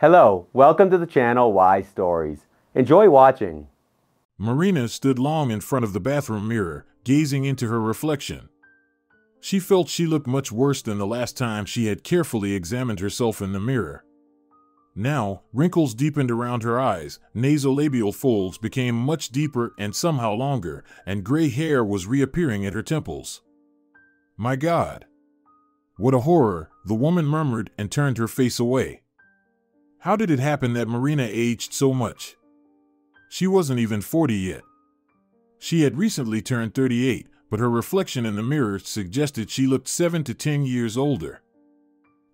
Hello, welcome to the channel Wise Stories. Enjoy watching. Marina stood long in front of the bathroom mirror, gazing into her reflection. She felt she looked much worse than the last time she had carefully examined herself in the mirror. Now, wrinkles deepened around her eyes, nasolabial folds became much deeper and somehow longer, and gray hair was reappearing at her temples. My God! What a horror, the woman murmured and turned her face away. How did it happen that Marina aged so much? She wasn't even 40 yet. She had recently turned 38, but her reflection in the mirror suggested she looked 7 to 10 years older.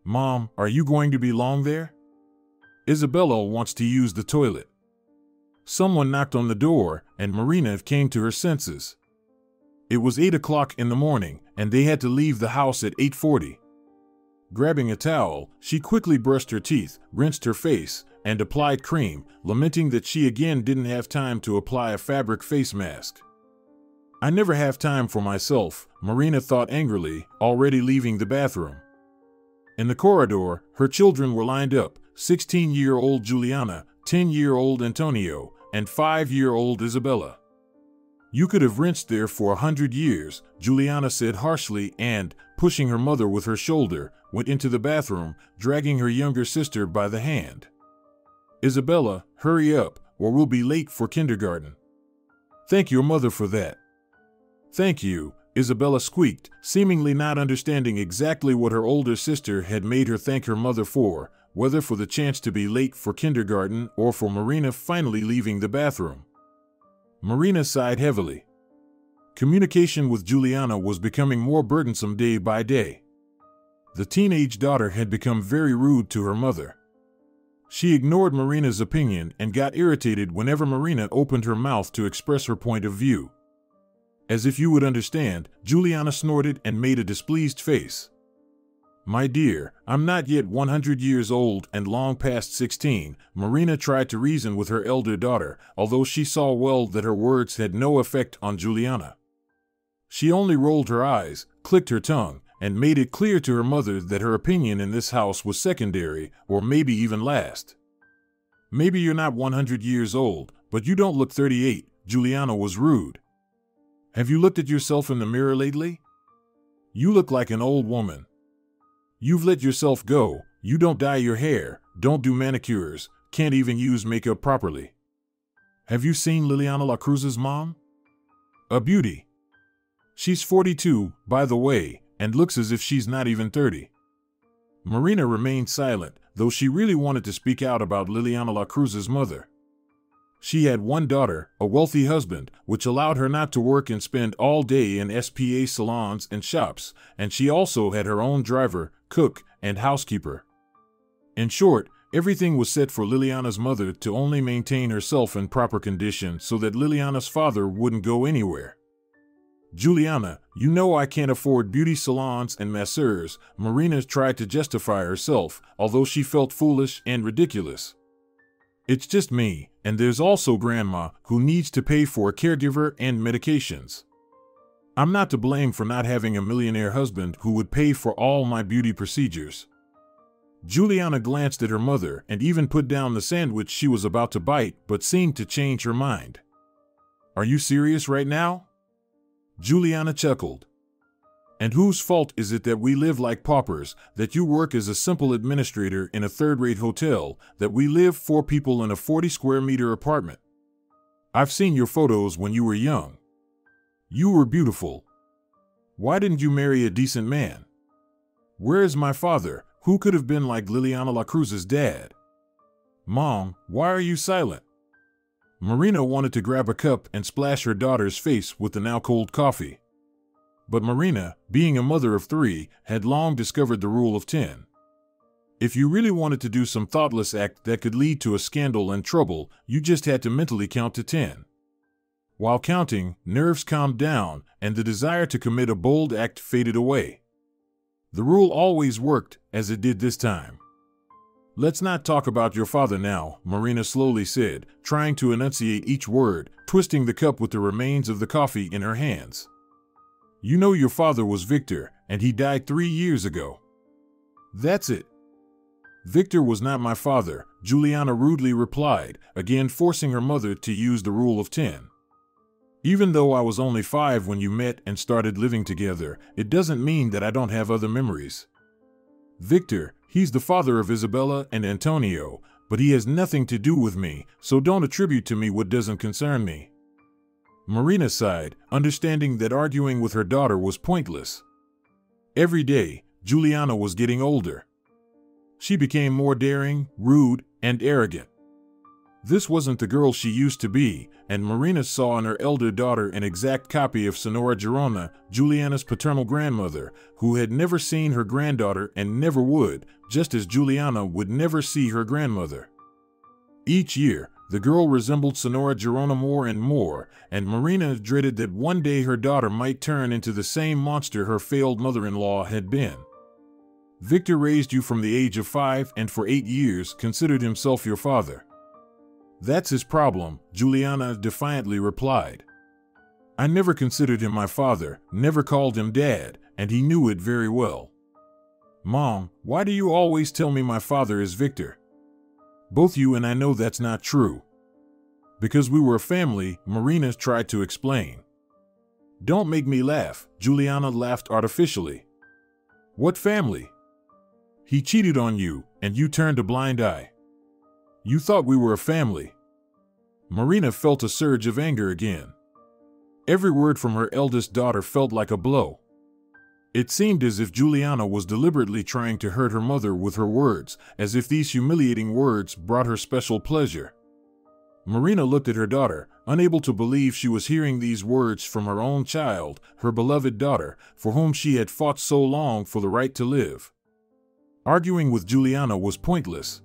Mom, are you going to be long there? Isabella wants to use the toilet. Someone knocked on the door, and Marina came to her senses. It was 8 o'clock in the morning, and they had to leave the house at 8:40. Grabbing a towel, she quickly brushed her teeth, rinsed her face, and applied cream, lamenting that she again didn't have time to apply a fabric face mask. I never have time for myself, Marina thought angrily, already leaving the bathroom. In the corridor, her children were lined up, 16-year-old Juliana, 10-year-old Antonio, and 5-year-old Isabella. You could have rinsed there for 100 years, Juliana said harshly and, pushing her mother with her shoulder, went into the bathroom, dragging her younger sister by the hand. Isabella, hurry up, or we'll be late for kindergarten. Thank your mother for that. Thank you, Isabella squeaked, seemingly not understanding exactly what her older sister had made her thank her mother for, whether for the chance to be late for kindergarten or for Marina finally leaving the bathroom. Marina sighed heavily. Communication with Juliana was becoming more burdensome day by day. The teenage daughter had become very rude to her mother. She ignored Marina's opinion and got irritated whenever Marina opened her mouth to express her point of view. As if you would understand, Juliana snorted and made a displeased face. My dear, I'm not yet 100 years old and long past 16, Marina tried to reason with her elder daughter, although she saw well that her words had no effect on Juliana. She only rolled her eyes, clicked her tongue, and made it clear to her mother that her opinion in this house was secondary, or maybe even last. Maybe you're not 100 years old, but you don't look 38, Juliana was rude. Have you looked at yourself in the mirror lately? You look like an old woman. You've let yourself go, you don't dye your hair, don't do manicures, can't even use makeup properly. Have you seen Liliana La Cruz's mom? A beauty. She's 42, by the way, and looks as if she's not even 30. Marina remained silent, though she really wanted to speak out about Liliana La Cruz's mother. She had one daughter, a wealthy husband, which allowed her not to work and spend all day in SPA salons and shops, and she also had her own driver, cook, and housekeeper. In short, everything was set for Liliana's mother to only maintain herself in proper condition so that Liliana's father wouldn't go anywhere. Juliana, you know I can't afford beauty salons and masseurs, Marina tried to justify herself, although she felt foolish and ridiculous. It's just me, and there's also Grandma, who needs to pay for a caregiver and medications. I'm not to blame for not having a millionaire husband who would pay for all my beauty procedures. Juliana glanced at her mother and even put down the sandwich she was about to bite, but seemed to change her mind. Are you serious right now? Juliana chuckled. And whose fault is it that we live like paupers, that you work as a simple administrator in a third-rate hotel, that we live 4 people in a 40-square-meter apartment? I've seen your photos when you were young. You were beautiful. Why didn't you marry a decent man? Where is my father, who could have been like Liliana La Cruz's dad? Mom, why are you silent? Marina wanted to grab a cup and splash her daughter's face with the now-cold coffee. But Marina, being a mother of 3, had long discovered the rule of 10. If you really wanted to do some thoughtless act that could lead to a scandal and trouble, you just had to mentally count to 10. While counting, nerves calmed down, and the desire to commit a bold act faded away. The rule always worked, as it did this time. Let's not talk about your father now, Marina slowly said, trying to enunciate each word, twisting the cup with the remains of the coffee in her hands. You know your father was Victor, and he died 3 years ago. That's it. Victor was not my father, Juliana rudely replied, again forcing her mother to use the rule of 10. Even though I was only 5 when you met and started living together, it doesn't mean that I don't have other memories. Victor, he's the father of Isabella and Antonio, but he has nothing to do with me, so don't attribute to me what doesn't concern me. Marina sighed, understanding that arguing with her daughter was pointless. Every day, Juliana was getting older. She became more daring, rude, and arrogant. This wasn't the girl she used to be, and Marina saw in her elder daughter an exact copy of Señora Girona, Juliana's paternal grandmother, who had never seen her granddaughter and never would, just as Juliana would never see her grandmother. Each year, the girl resembled Señora Girona more and more, and Marina dreaded that one day her daughter might turn into the same monster her failed mother-in-law had been. Victor raised you from the age of 5 and for 8 years considered himself your father. That's his problem, Juliana defiantly replied. I never considered him my father, never called him dad, and he knew it very well. Mom, why do you always tell me my father is Victor? Both you and I know that's not true. Because we were a family, Marina tried to explain. Don't make me laugh, Juliana laughed artificially. What family? He cheated on you, and you turned a blind eye. You thought we were a family. Marina felt a surge of anger again. Every word from her eldest daughter felt like a blow. It seemed as if Juliana was deliberately trying to hurt her mother with her words, as if these humiliating words brought her special pleasure. Marina looked at her daughter, unable to believe she was hearing these words from her own child, her beloved daughter, for whom she had fought so long for the right to live. Arguing with Juliana was pointless.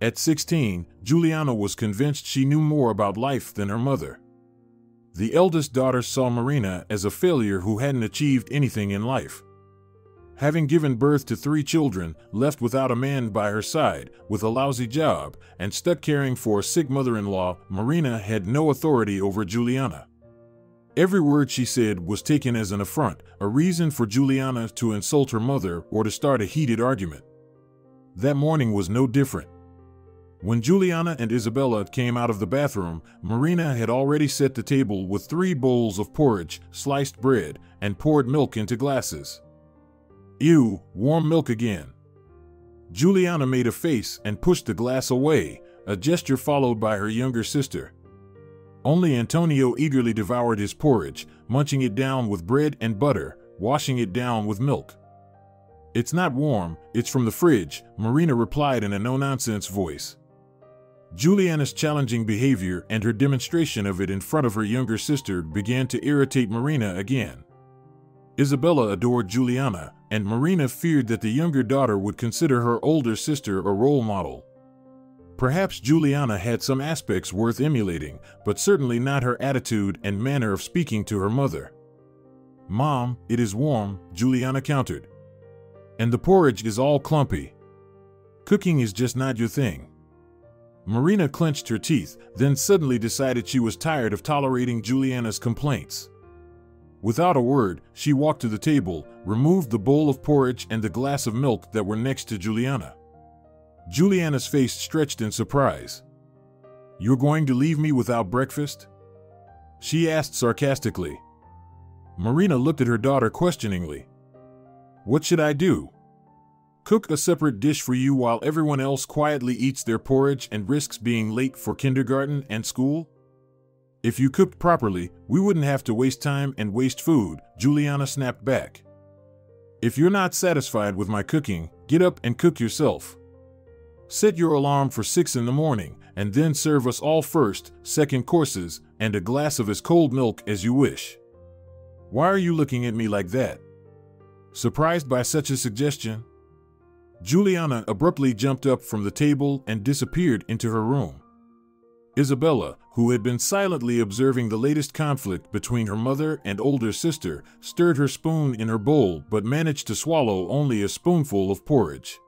At 16, Juliana was convinced she knew more about life than her mother. The eldest daughter saw Marina as a failure who hadn't achieved anything in life. Having given birth to 3 children, left without a man by her side, with a lousy job, and stuck caring for a sick mother-in-law, Marina had no authority over Juliana. Every word she said was taken as an affront, a reason for Juliana to insult her mother or to start a heated argument. That morning was no different. When Juliana and Isabella came out of the bathroom, Marina had already set the table with 3 bowls of porridge, sliced bread, and poured milk into glasses. Ew, warm milk again. Juliana made a face and pushed the glass away, a gesture followed by her younger sister. Only Antonio eagerly devoured his porridge, munching it down with bread and butter, washing it down with milk. It's not warm, it's from the fridge, Marina replied in a no-nonsense voice. Juliana's challenging behavior and her demonstration of it in front of her younger sister began to irritate Marina again. Isabella adored Juliana, and Marina feared that the younger daughter would consider her older sister a role model. Perhaps Juliana had some aspects worth emulating, but certainly not her attitude and manner of speaking to her mother. Mom, it is warm, Juliana countered. And the porridge is all clumpy. Cooking is just not your thing. Marina clenched her teeth, then suddenly decided she was tired of tolerating Juliana's complaints. Without a word, she walked to the table, removed the bowl of porridge and the glass of milk that were next to Juliana. Juliana's face stretched in surprise. "You're going to leave me without breakfast?" she asked sarcastically. Marina looked at her daughter questioningly. "What should I do? Cook a separate dish for you while everyone else quietly eats their porridge and risks being late for kindergarten and school? If you cooked properly, we wouldn't have to waste time and waste food," Juliana snapped back. "If you're not satisfied with my cooking, get up and cook yourself. Set your alarm for 6 in the morning, and then serve us all first, second courses, and a glass of as cold milk as you wish. Why are you looking at me like that?" Surprised by such a suggestion, Juliana abruptly jumped up from the table and disappeared into her room. Isabella, who had been silently observing the latest conflict between her mother and older sister, stirred her spoon in her bowl but managed to swallow only a spoonful of porridge.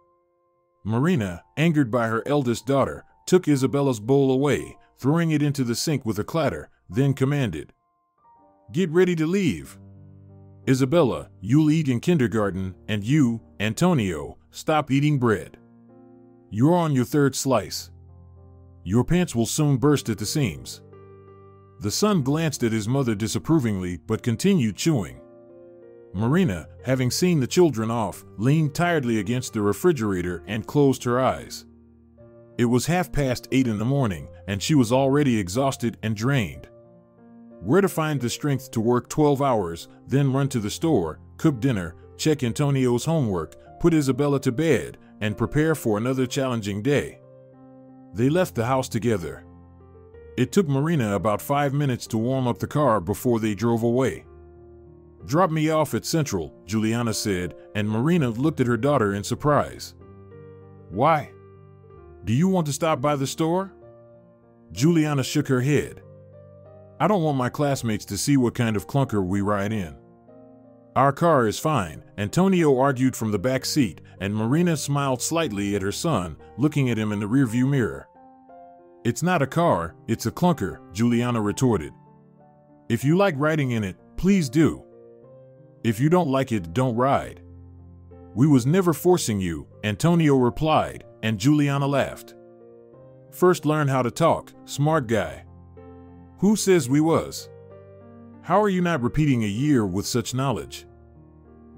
Marina, angered by her eldest daughter, took Isabella's bowl away, throwing it into the sink with a clatter, then commanded, "Get ready to leave. Isabella, you'll eat in kindergarten, and you, Antonio, stop eating bread." You're on your third slice. Your pants will soon burst at the seams. The son glanced at his mother disapprovingly but continued chewing. Marina, having seen the children off, leaned tiredly against the refrigerator and closed her eyes. It was 8:30 in the morning, and she was already exhausted and drained. Where to find the strength to work 12 hours, then run to the store, cook dinner, check Antonio's homework, put Isabella to bed, and prepare for another challenging day? They left the house together. It took Marina about 5 minutes to warm up the car before they drove away. "Drop me off at Central," Juliana said, and Marina looked at her daughter in surprise. "Why? Do you want to stop by the store?" Juliana shook her head. "I don't want my classmates to see what kind of clunker we ride in." "Our car is fine," Antonio argued from the back seat, and Marina smiled slightly at her son, looking at him in the rearview mirror. "It's not a car, it's a clunker," Juliana retorted. "If you like riding in it, please do. If you don't like it, don't ride." "We was never forcing you," Antonio replied, and Juliana laughed. "First learn how to talk, smart guy." "Who says we was? How are you not repeating a year with such knowledge?"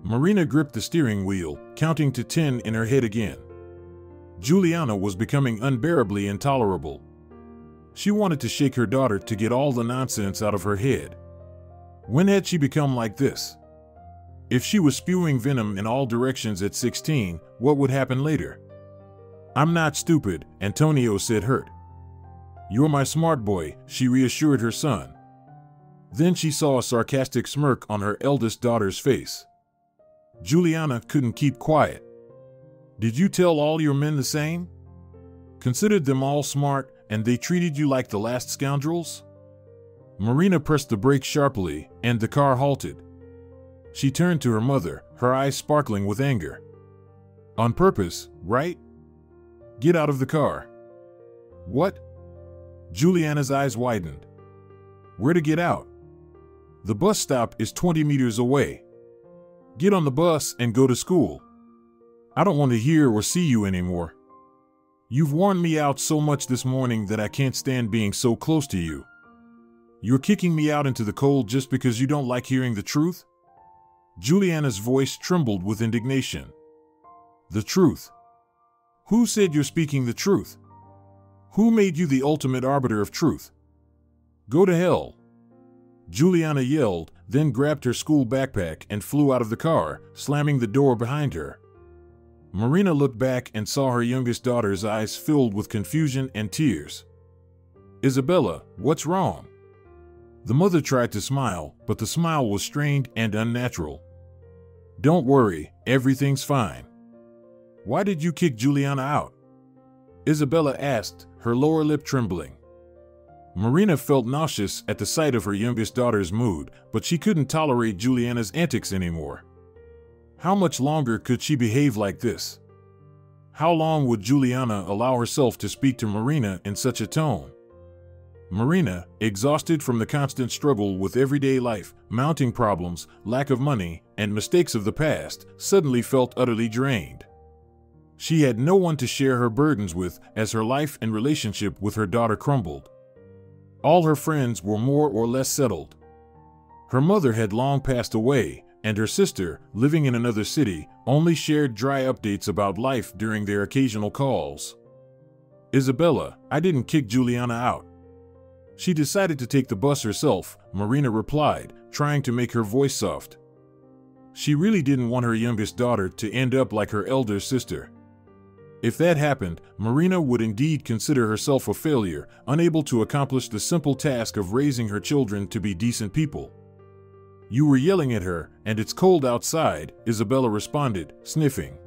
Marina gripped the steering wheel, counting to 10 in her head again. Juliana was becoming unbearably intolerable. She wanted to shake her daughter to get all the nonsense out of her head. When had she become like this? If she was spewing venom in all directions at 16, what would happen later? "I'm not stupid," Antonio said, hurt. "You're my smart boy," she reassured her son. Then she saw a sarcastic smirk on her eldest daughter's face. Juliana couldn't keep quiet. "Did you tell all your men the same? Considered them all smart, and they treated you like the last scoundrels?" Marina pressed the brake sharply, and the car halted. She turned to her mother, her eyes sparkling with anger. "On purpose, right? Get out of the car." "What?" Juliana's eyes widened. "Where to get out? The bus stop is 20 meters away. Get on the bus and go to school. I don't want to hear or see you anymore. You've worn me out so much this morning that I can't stand being so close to you. You're kicking me out into the cold just because you don't like hearing the truth?" Juliana's voice trembled with indignation. "The truth? Who said you're speaking the truth? Who made you the ultimate arbiter of truth? Go to hell!" Juliana yelled, then grabbed her school backpack and flew out of the car, slamming the door behind her. Marina looked back and saw her youngest daughter's eyes filled with confusion and tears. "Isabella, what's wrong?" The mother tried to smile, but the smile was strained and unnatural. "Don't worry, everything's fine." "Why did you kick Juliana out?" Isabella asked, her lower lip trembling. Marina felt nauseous at the sight of her youngest daughter's mood, but she couldn't tolerate Juliana's antics anymore. How much longer could she behave like this? How long would Juliana allow herself to speak to Marina in such a tone? Marina, exhausted from the constant struggle with everyday life, mounting problems, lack of money, and mistakes of the past, suddenly felt utterly drained. She had no one to share her burdens with as her life and relationship with her daughter crumbled. All her friends were more or less settled. Her mother had long passed away, and her sister, living in another city, only shared dry updates about life during their occasional calls. "Isabella, I didn't kick Juliana out. She decided to take the bus herself," Marina replied, trying to make her voice soft. She really didn't want her youngest daughter to end up like her elder sister. If that happened, Marina would indeed consider herself a failure, unable to accomplish the simple task of raising her children to be decent people. "You were yelling at her, and it's cold outside," Isabella responded, sniffing.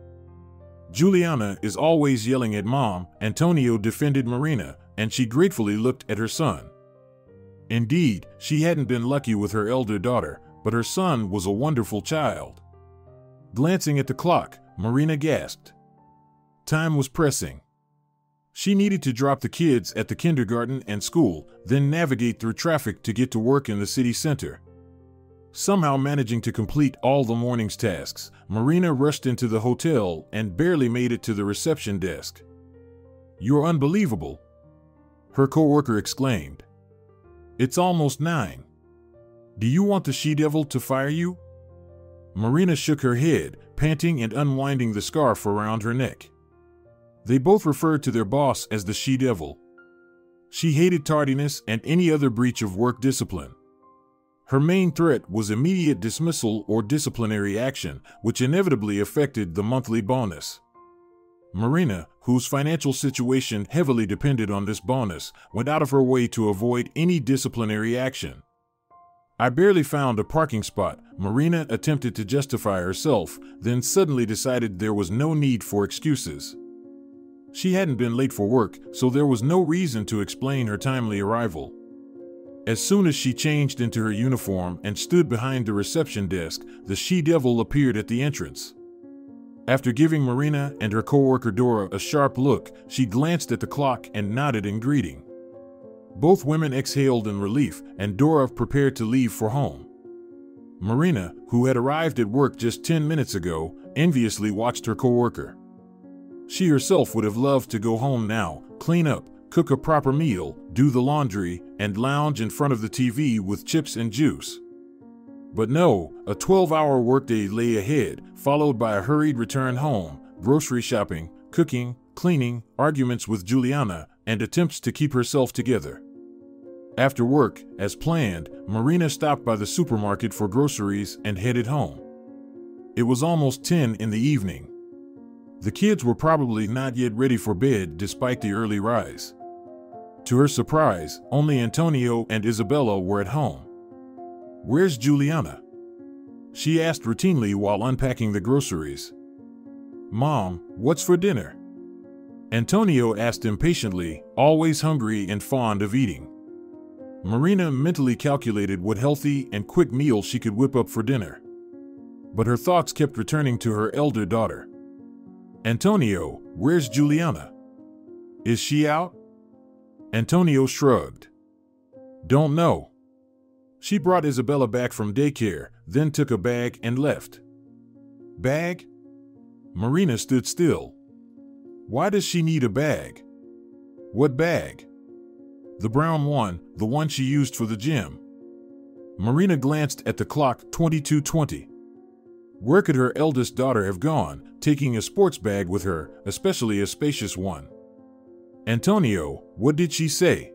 "Juliana is always yelling at Mom," Antonio defended Marina, and she gratefully looked at her son. Indeed, she hadn't been lucky with her elder daughter, but her son was a wonderful child. Glancing at the clock, Marina gasped. Time was pressing. She needed to drop the kids at the kindergarten and school, then navigate through traffic to get to work in the city center. Somehow managing to complete all the morning's tasks, Marina rushed into the hotel and barely made it to the reception desk. You're unbelievable," her co-worker exclaimed. "It's almost 9. Do you want the she-devil to fire you?" Marina shook her head, panting and unwinding the scarf around her neck. They both referred to their boss as the she-devil. She hated tardiness and any other breach of work discipline. Her main threat was immediate dismissal or disciplinary action, which inevitably affected the monthly bonus. Marina, whose financial situation heavily depended on this bonus, went out of her way to avoid any disciplinary action. "I barely found a parking spot," Marina attempted to justify herself, then suddenly decided there was no need for excuses. She hadn't been late for work, so there was no reason to explain her timely arrival. As soon as she changed into her uniform and stood behind the reception desk, the she-devil appeared at the entrance. After giving Marina and her co-worker Dora a sharp look, she glanced at the clock and nodded in greeting. Both women exhaled in relief, and Dora prepared to leave for home. Marina, who had arrived at work just 10 minutes ago, enviously watched her co-worker. She herself would have loved to go home now, clean up, cook a proper meal, do the laundry, and lounge in front of the TV with chips and juice. But no, a 12-hour workday lay ahead, followed by a hurried return home, grocery shopping, cooking, cleaning, arguments with Juliana, and attempts to keep herself together. After work, as planned, Marina stopped by the supermarket for groceries and headed home. It was almost 10 in the evening. The kids were probably not yet ready for bed despite the early rise. To her surprise, only Antonio and Isabella were at home. "Where's Juliana?" she asked routinely while unpacking the groceries. "Mom, what's for dinner?" Antonio asked impatiently, always hungry and fond of eating. Marina mentally calculated what healthy and quick meal she could whip up for dinner. But her thoughts kept returning to her elder daughter. "Antonio, where's Juliana? Is she out?" Antonio shrugged. "Don't know. She brought Isabella back from daycare, then took a bag and left." "Bag?" Marina stood still. "Why does she need a bag?" "What bag?" "The brown one, the one she used for the gym." Marina glanced at the clock, 22:20. Where could her eldest daughter have gone, taking a sports bag with her, especially a spacious one? "Antonio, what did she say?"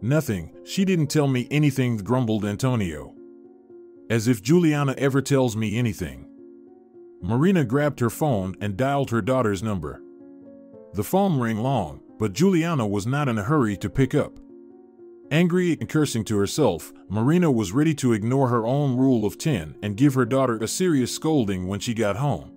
"Nothing, she didn't tell me anything," grumbled Antonio. "As if Juliana ever tells me anything." Marina grabbed her phone and dialed her daughter's number. The phone rang long, but Juliana was not in a hurry to pick up. Angry and cursing to herself, Marina was ready to ignore her own rule of 10 and give her daughter a serious scolding when she got home.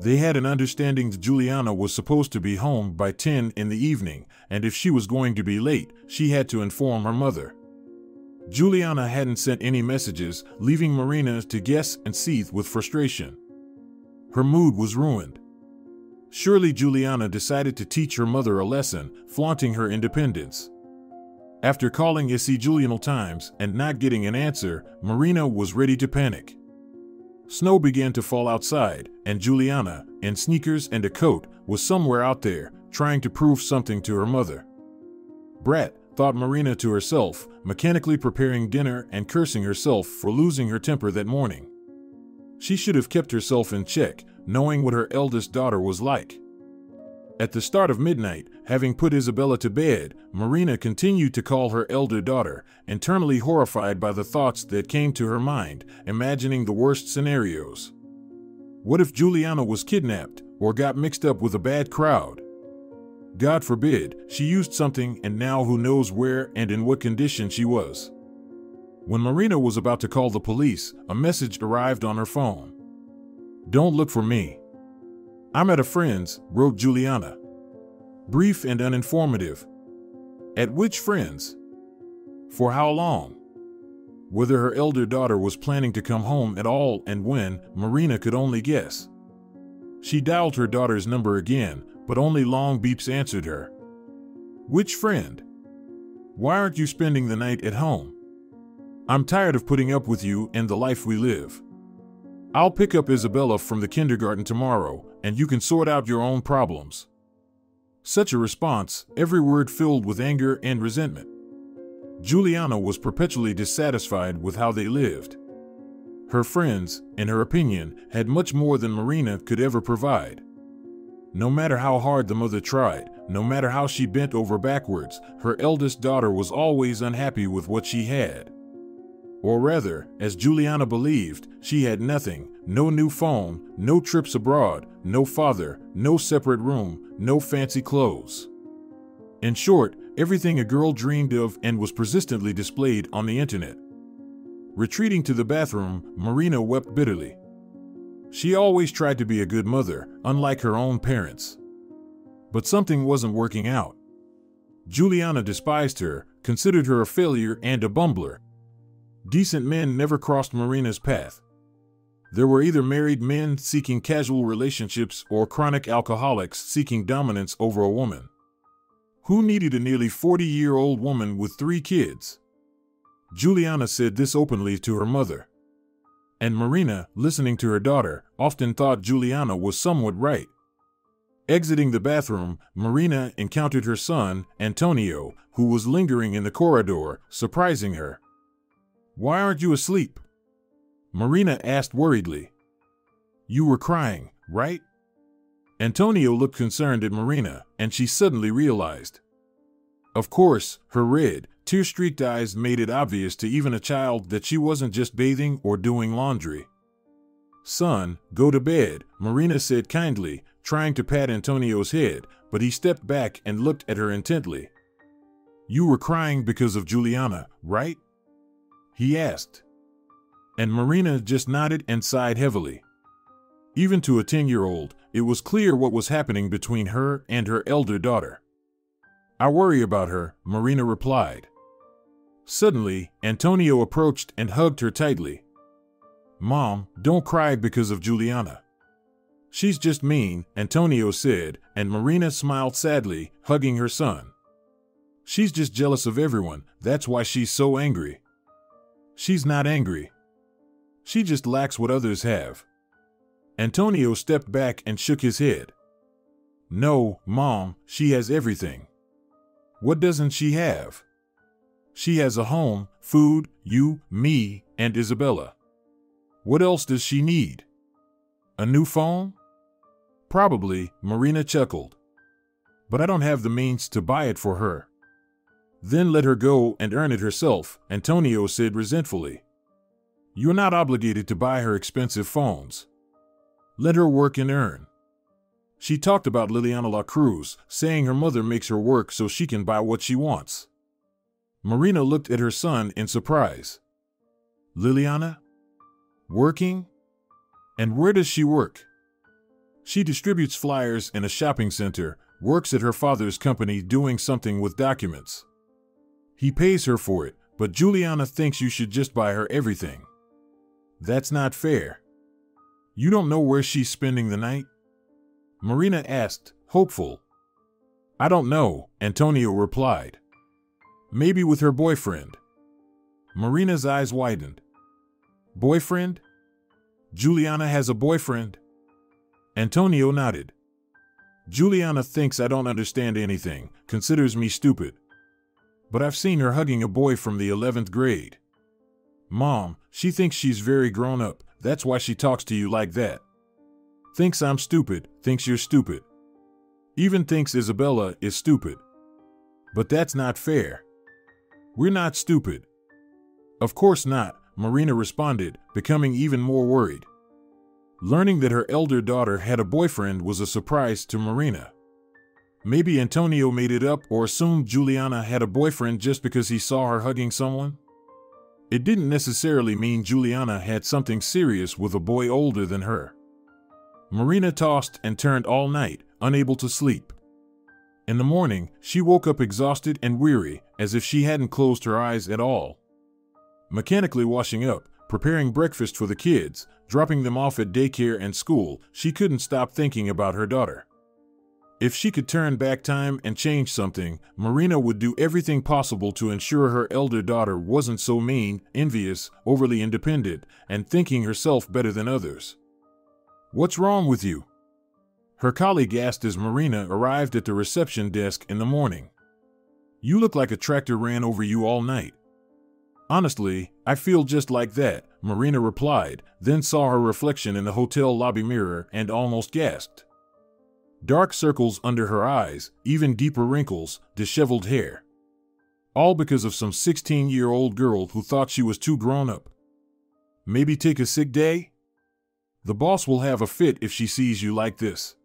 They had an understanding that Juliana was supposed to be home by 10 in the evening, and if she was going to be late, she had to inform her mother. Juliana hadn't sent any messages, leaving Marina to guess and seethe with frustration. Her mood was ruined. Surely Juliana decided to teach her mother a lesson, flaunting her independence. After calling Juliana times and not getting an answer, Marina was ready to panic. Snow began to fall outside, and Juliana, in sneakers and a coat, was somewhere out there, trying to prove something to her mother. "Brat," thought Marina to herself, mechanically preparing dinner and cursing herself for losing her temper that morning. She should have kept herself in check, knowing what her eldest daughter was like. At the start of midnight, having put Isabella to bed, Marina continued to call her elder daughter, internally horrified by the thoughts that came to her mind, imagining the worst scenarios. What if Juliana was kidnapped or got mixed up with a bad crowd? God forbid, she used something and now who knows where and in what condition she was. When Marina was about to call the police, a message arrived on her phone. "Don't look for me. I'm at a friend's," wrote Juliana. Brief and uninformative. At which friend's? For how long? Whether her elder daughter was planning to come home at all and when, Marina could only guess. She dialed her daughter's number again, but only long beeps answered her. "Which friend? Why aren't you spending the night at home? I'm tired of putting up with you and the life we live. I'll pick up Isabella from the kindergarten tomorrow, and you can sort out your own problems." Such a response, every word filled with anger and resentment. Juliana was perpetually dissatisfied with how they lived. Her friends, in her opinion, had much more than Marina could ever provide. No matter how hard the mother tried, no matter how she bent over backwards, her eldest daughter was always unhappy with what she had. Or rather, as Juliana believed, she had nothing, no new phone, no trips abroad, no father, no separate room, no fancy clothes. In short, everything a girl dreamed of and was persistently displayed on the internet. Retreating to the bathroom, Marina wept bitterly. She always tried to be a good mother, unlike her own parents. But something wasn't working out. Juliana despised her, considered her a failure and a bumbler. Decent men never crossed Marina's path. There were either married men seeking casual relationships or chronic alcoholics seeking dominance over a woman. Who needed a nearly 40-year-old woman with 3 kids? Juliana said this openly to her mother. And Marina, listening to her daughter, often thought Juliana was somewhat right. Exiting the bathroom, Marina encountered her son, Antonio, who was lingering in the corridor, surprising her. "Why aren't you asleep?" Marina asked worriedly. "You were crying, right?" Antonio looked concerned at Marina, and she suddenly realized. Of course, her red, tear-streaked eyes made it obvious to even a child that she wasn't just bathing or doing laundry. "Son, go to bed," Marina said kindly, trying to pat Antonio's head, but he stepped back and looked at her intently. "You were crying because of Juliana, right?" he asked. And Marina just nodded and sighed heavily. Even to a 10-year-old, it was clear what was happening between her and her elder daughter. "I worry about her," Marina replied. Suddenly, Antonio approached and hugged her tightly. "Mom, don't cry because of Juliana. She's just mean," Antonio said, and Marina smiled sadly, hugging her son. "She's just jealous of everyone, that's why she's so angry." "She's not angry. She just lacks what others have." Antonio stepped back and shook his head. "No, Mom, she has everything." "What doesn't she have?" "She has a home, food, you, me, and Isabella. What else does she need? A new phone?" "Probably," Marina chuckled. "But I don't have the means to buy it for her." "Then let her go and earn it herself," Antonio said resentfully. "You're not obligated to buy her expensive phones. Let her work and earn." She talked about Liliana La Cruz, saying her mother makes her work so she can buy what she wants. Marina looked at her son in surprise. "Liliana? Working? And where does she work?" "She distributes flyers in a shopping center, works at her father's company doing something with documents. He pays her for it, but Juliana thinks you should just buy her everything." "That's not fair. You don't know where she's spending the night?" Marina asked, hopeful. "I don't know," Antonio replied. "Maybe with her boyfriend." Marina's eyes widened. "Boyfriend? Juliana has a boyfriend?" Antonio nodded. "Juliana thinks I don't understand anything, considers me stupid. But I've seen her hugging a boy from the 11th grade. Mom, she thinks she's very grown up, that's why she talks to you like that. Thinks I'm stupid, thinks you're stupid. Even thinks Isabella is stupid. But that's not fair." "We're not stupid." "Of course not," Marina responded, becoming even more worried. Learning that her elder daughter had a boyfriend was a surprise to Marina. Maybe Antonio made it up or assumed Juliana had a boyfriend just because he saw her hugging someone. It didn't necessarily mean Juliana had something serious with a boy older than her. Marina tossed and turned all night, unable to sleep. In the morning, she woke up exhausted and weary, as if she hadn't closed her eyes at all. Mechanically washing up, preparing breakfast for the kids, dropping them off at daycare and school, she couldn't stop thinking about her daughter. If she could turn back time and change something, Marina would do everything possible to ensure her elder daughter wasn't so mean, envious, overly independent, and thinking herself better than others. "What's wrong with you?" Her colleague asked as Marina arrived at the reception desk in the morning. "You look like a tractor ran over you all night." "Honestly, I feel just like that," Marina replied, then saw her reflection in the hotel lobby mirror and almost gasped. Dark circles under her eyes, even deeper wrinkles, disheveled hair. All because of some 16-year-old girl who thought she was too grown up. "Maybe take a sick day? The boss will have a fit if she sees you like this."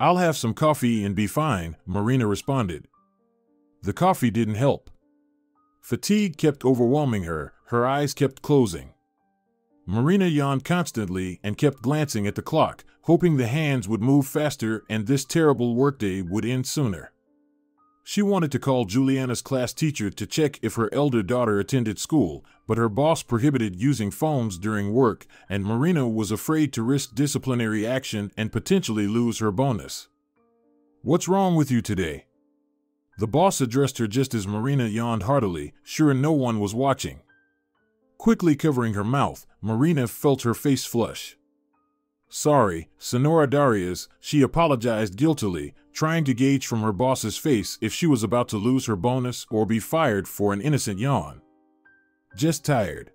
"I'll have some coffee and be fine," Marina responded. The coffee didn't help. Fatigue kept overwhelming her, her eyes kept closing. Marina yawned constantly and kept glancing at the clock, hoping the hands would move faster and this terrible workday would end sooner. She wanted to call Juliana's class teacher to check if her elder daughter attended school, but her boss prohibited using phones during work, and Marina was afraid to risk disciplinary action and potentially lose her bonus. "What's wrong with you today?" The boss addressed her just as Marina yawned heartily, sure no one was watching. Quickly covering her mouth, Marina felt her face flush. "Sorry, Señora Darías," she apologized guiltily, trying to gauge from her boss's face if she was about to lose her bonus or be fired for an innocent yawn. "Just tired."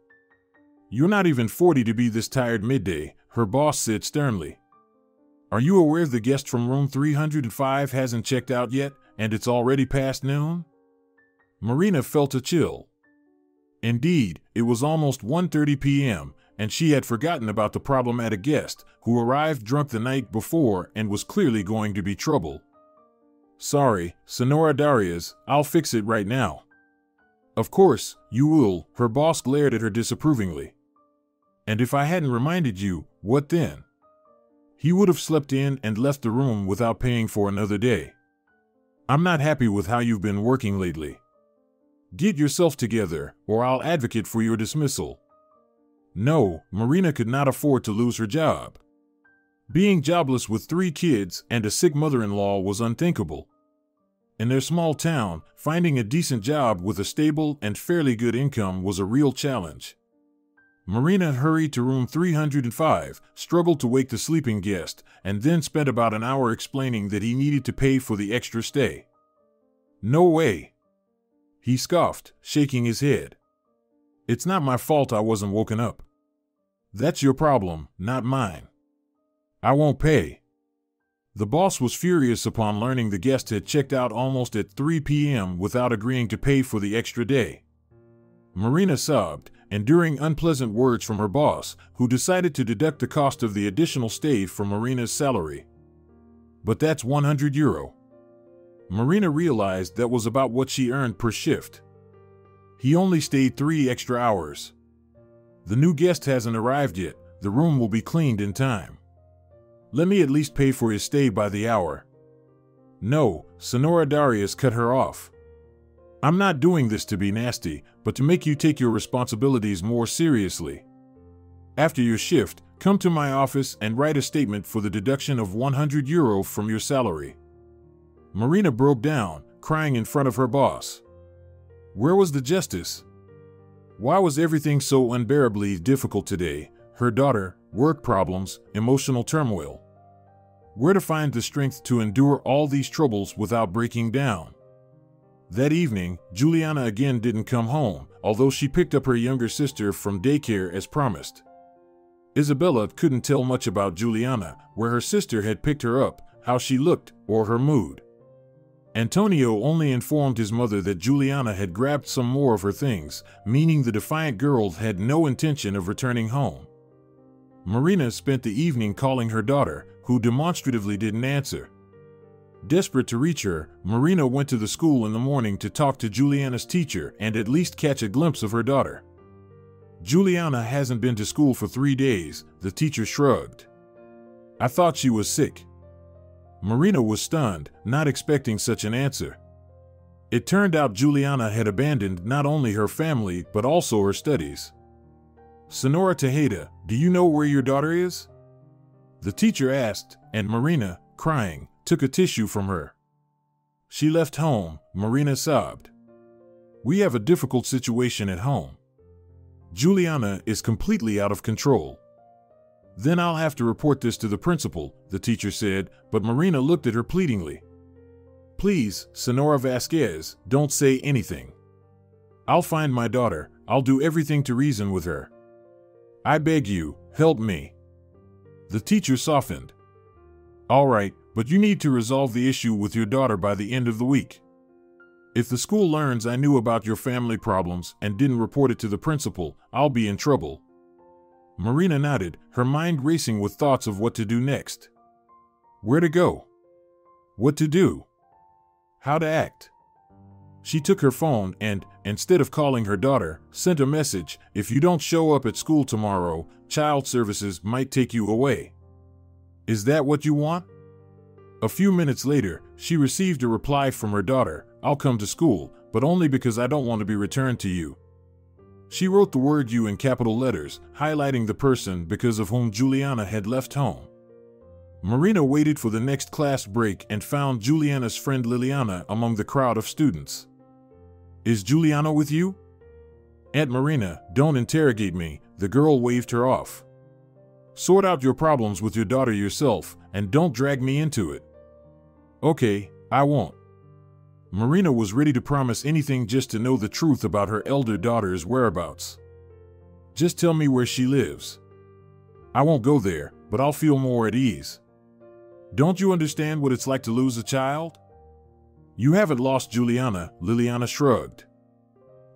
"You're not even 40 to be this tired midday," her boss said sternly. "Are you aware the guest from room 305 hasn't checked out yet, and it's already past noon?" Marina felt a chill. Indeed, it was almost 1:30 p.m., and she had forgotten about the problematic guest, who arrived drunk the night before and was clearly going to be trouble. "Sorry, Señora Darías, I'll fix it right now." "Of course, you will," her boss glared at her disapprovingly. "And if I hadn't reminded you, what then?" He would have slept in and left the room without paying for another day. "I'm not happy with how you've been working lately. Get yourself together, or I'll advocate for your dismissal." No, Marina could not afford to lose her job. Being jobless with 3 kids and a sick mother-in-law was unthinkable. In their small town, finding a decent job with a stable and fairly good income was a real challenge. Marina hurried to room 305, struggled to wake the sleeping guest, and then spent about an hour explaining that he needed to pay for the extra stay. "No way," he scoffed, shaking his head. "It's not my fault I wasn't woken up." "That's your problem, not mine." "I won't pay." The boss was furious upon learning the guest had checked out almost at 3 p.m. without agreeing to pay for the extra day. Marina sobbed, enduring unpleasant words from her boss, who decided to deduct the cost of the additional stay from Marina's salary. "But that's 100 euro. Marina realized that was about what she earned per shift. He only stayed 3 extra hours. "The new guest hasn't arrived yet. The room will be cleaned in time. Let me at least pay for his stay by the hour." No, Señora Darías cut her off. "I'm not doing this to be nasty, but to make you take your responsibilities more seriously. After your shift, come to my office and write a statement for the deduction of 100 euro from your salary." Marina broke down, crying in front of her boss. Where was the justice? Why was everything so unbearably difficult today? Her daughter, work problems, emotional turmoil. Where to find the strength to endure all these troubles without breaking down? That evening, Juliana again didn't come home, although she picked up her younger sister from daycare as promised. Isabella couldn't tell much about Juliana, where her sister had picked her up, how she looked, or her mood. Antonio only informed his mother that Juliana had grabbed some more of her things, meaning the defiant girl had no intention of returning home. Marina spent the evening calling her daughter, who demonstratively didn't answer. Desperate to reach her, Marina went to the school in the morning to talk to Juliana's teacher and at least catch a glimpse of her daughter. "Juliana hasn't been to school for 3 days, the teacher shrugged. "I thought she was sick." Marina was stunned, not expecting such an answer. It turned out Juliana had abandoned not only her family but also her studies. "Señora Tejeda, do you know where your daughter is?" the teacher asked, and Marina, crying, took a tissue from her. "She left home," Marina sobbed. "We have a difficult situation at home. Juliana is completely out of control. Then I'll have to report this to the principal, the teacher said, but Marina looked at her pleadingly. Please, Señora Vasquez, don't say anything. I'll find my daughter. I'll do everything to reason with her. I beg you, help me. The teacher softened. All right, but you need to resolve the issue with your daughter by the end of the week. If the school learns I knew about your family problems and didn't report it to the principal, I'll be in trouble. Marina nodded, her mind racing with thoughts of what to do next. Where to go? What to do? How to act? She took her phone and, instead of calling her daughter, sent a message, if you don't show up at school tomorrow, child services might take you away. Is that what you want? A few minutes later, she received a reply from her daughter, I'll come to school, but only because I don't want to be returned to you. She wrote the word you in capital letters, highlighting the person because of whom Juliana had left home. Marina waited for the next class break and found Juliana's friend Liliana among the crowd of students. Is Juliana with you? Aunt Marina, don't interrogate me, the girl waved her off. Sort out your problems with your daughter yourself, and don't drag me into it. Okay, I won't. Marina was ready to promise anything just to know the truth about her elder daughter's whereabouts. Just tell me where she lives. I won't go there, but I'll feel more at ease. Don't you understand what it's like to lose a child? You haven't lost Juliana, Liliana shrugged.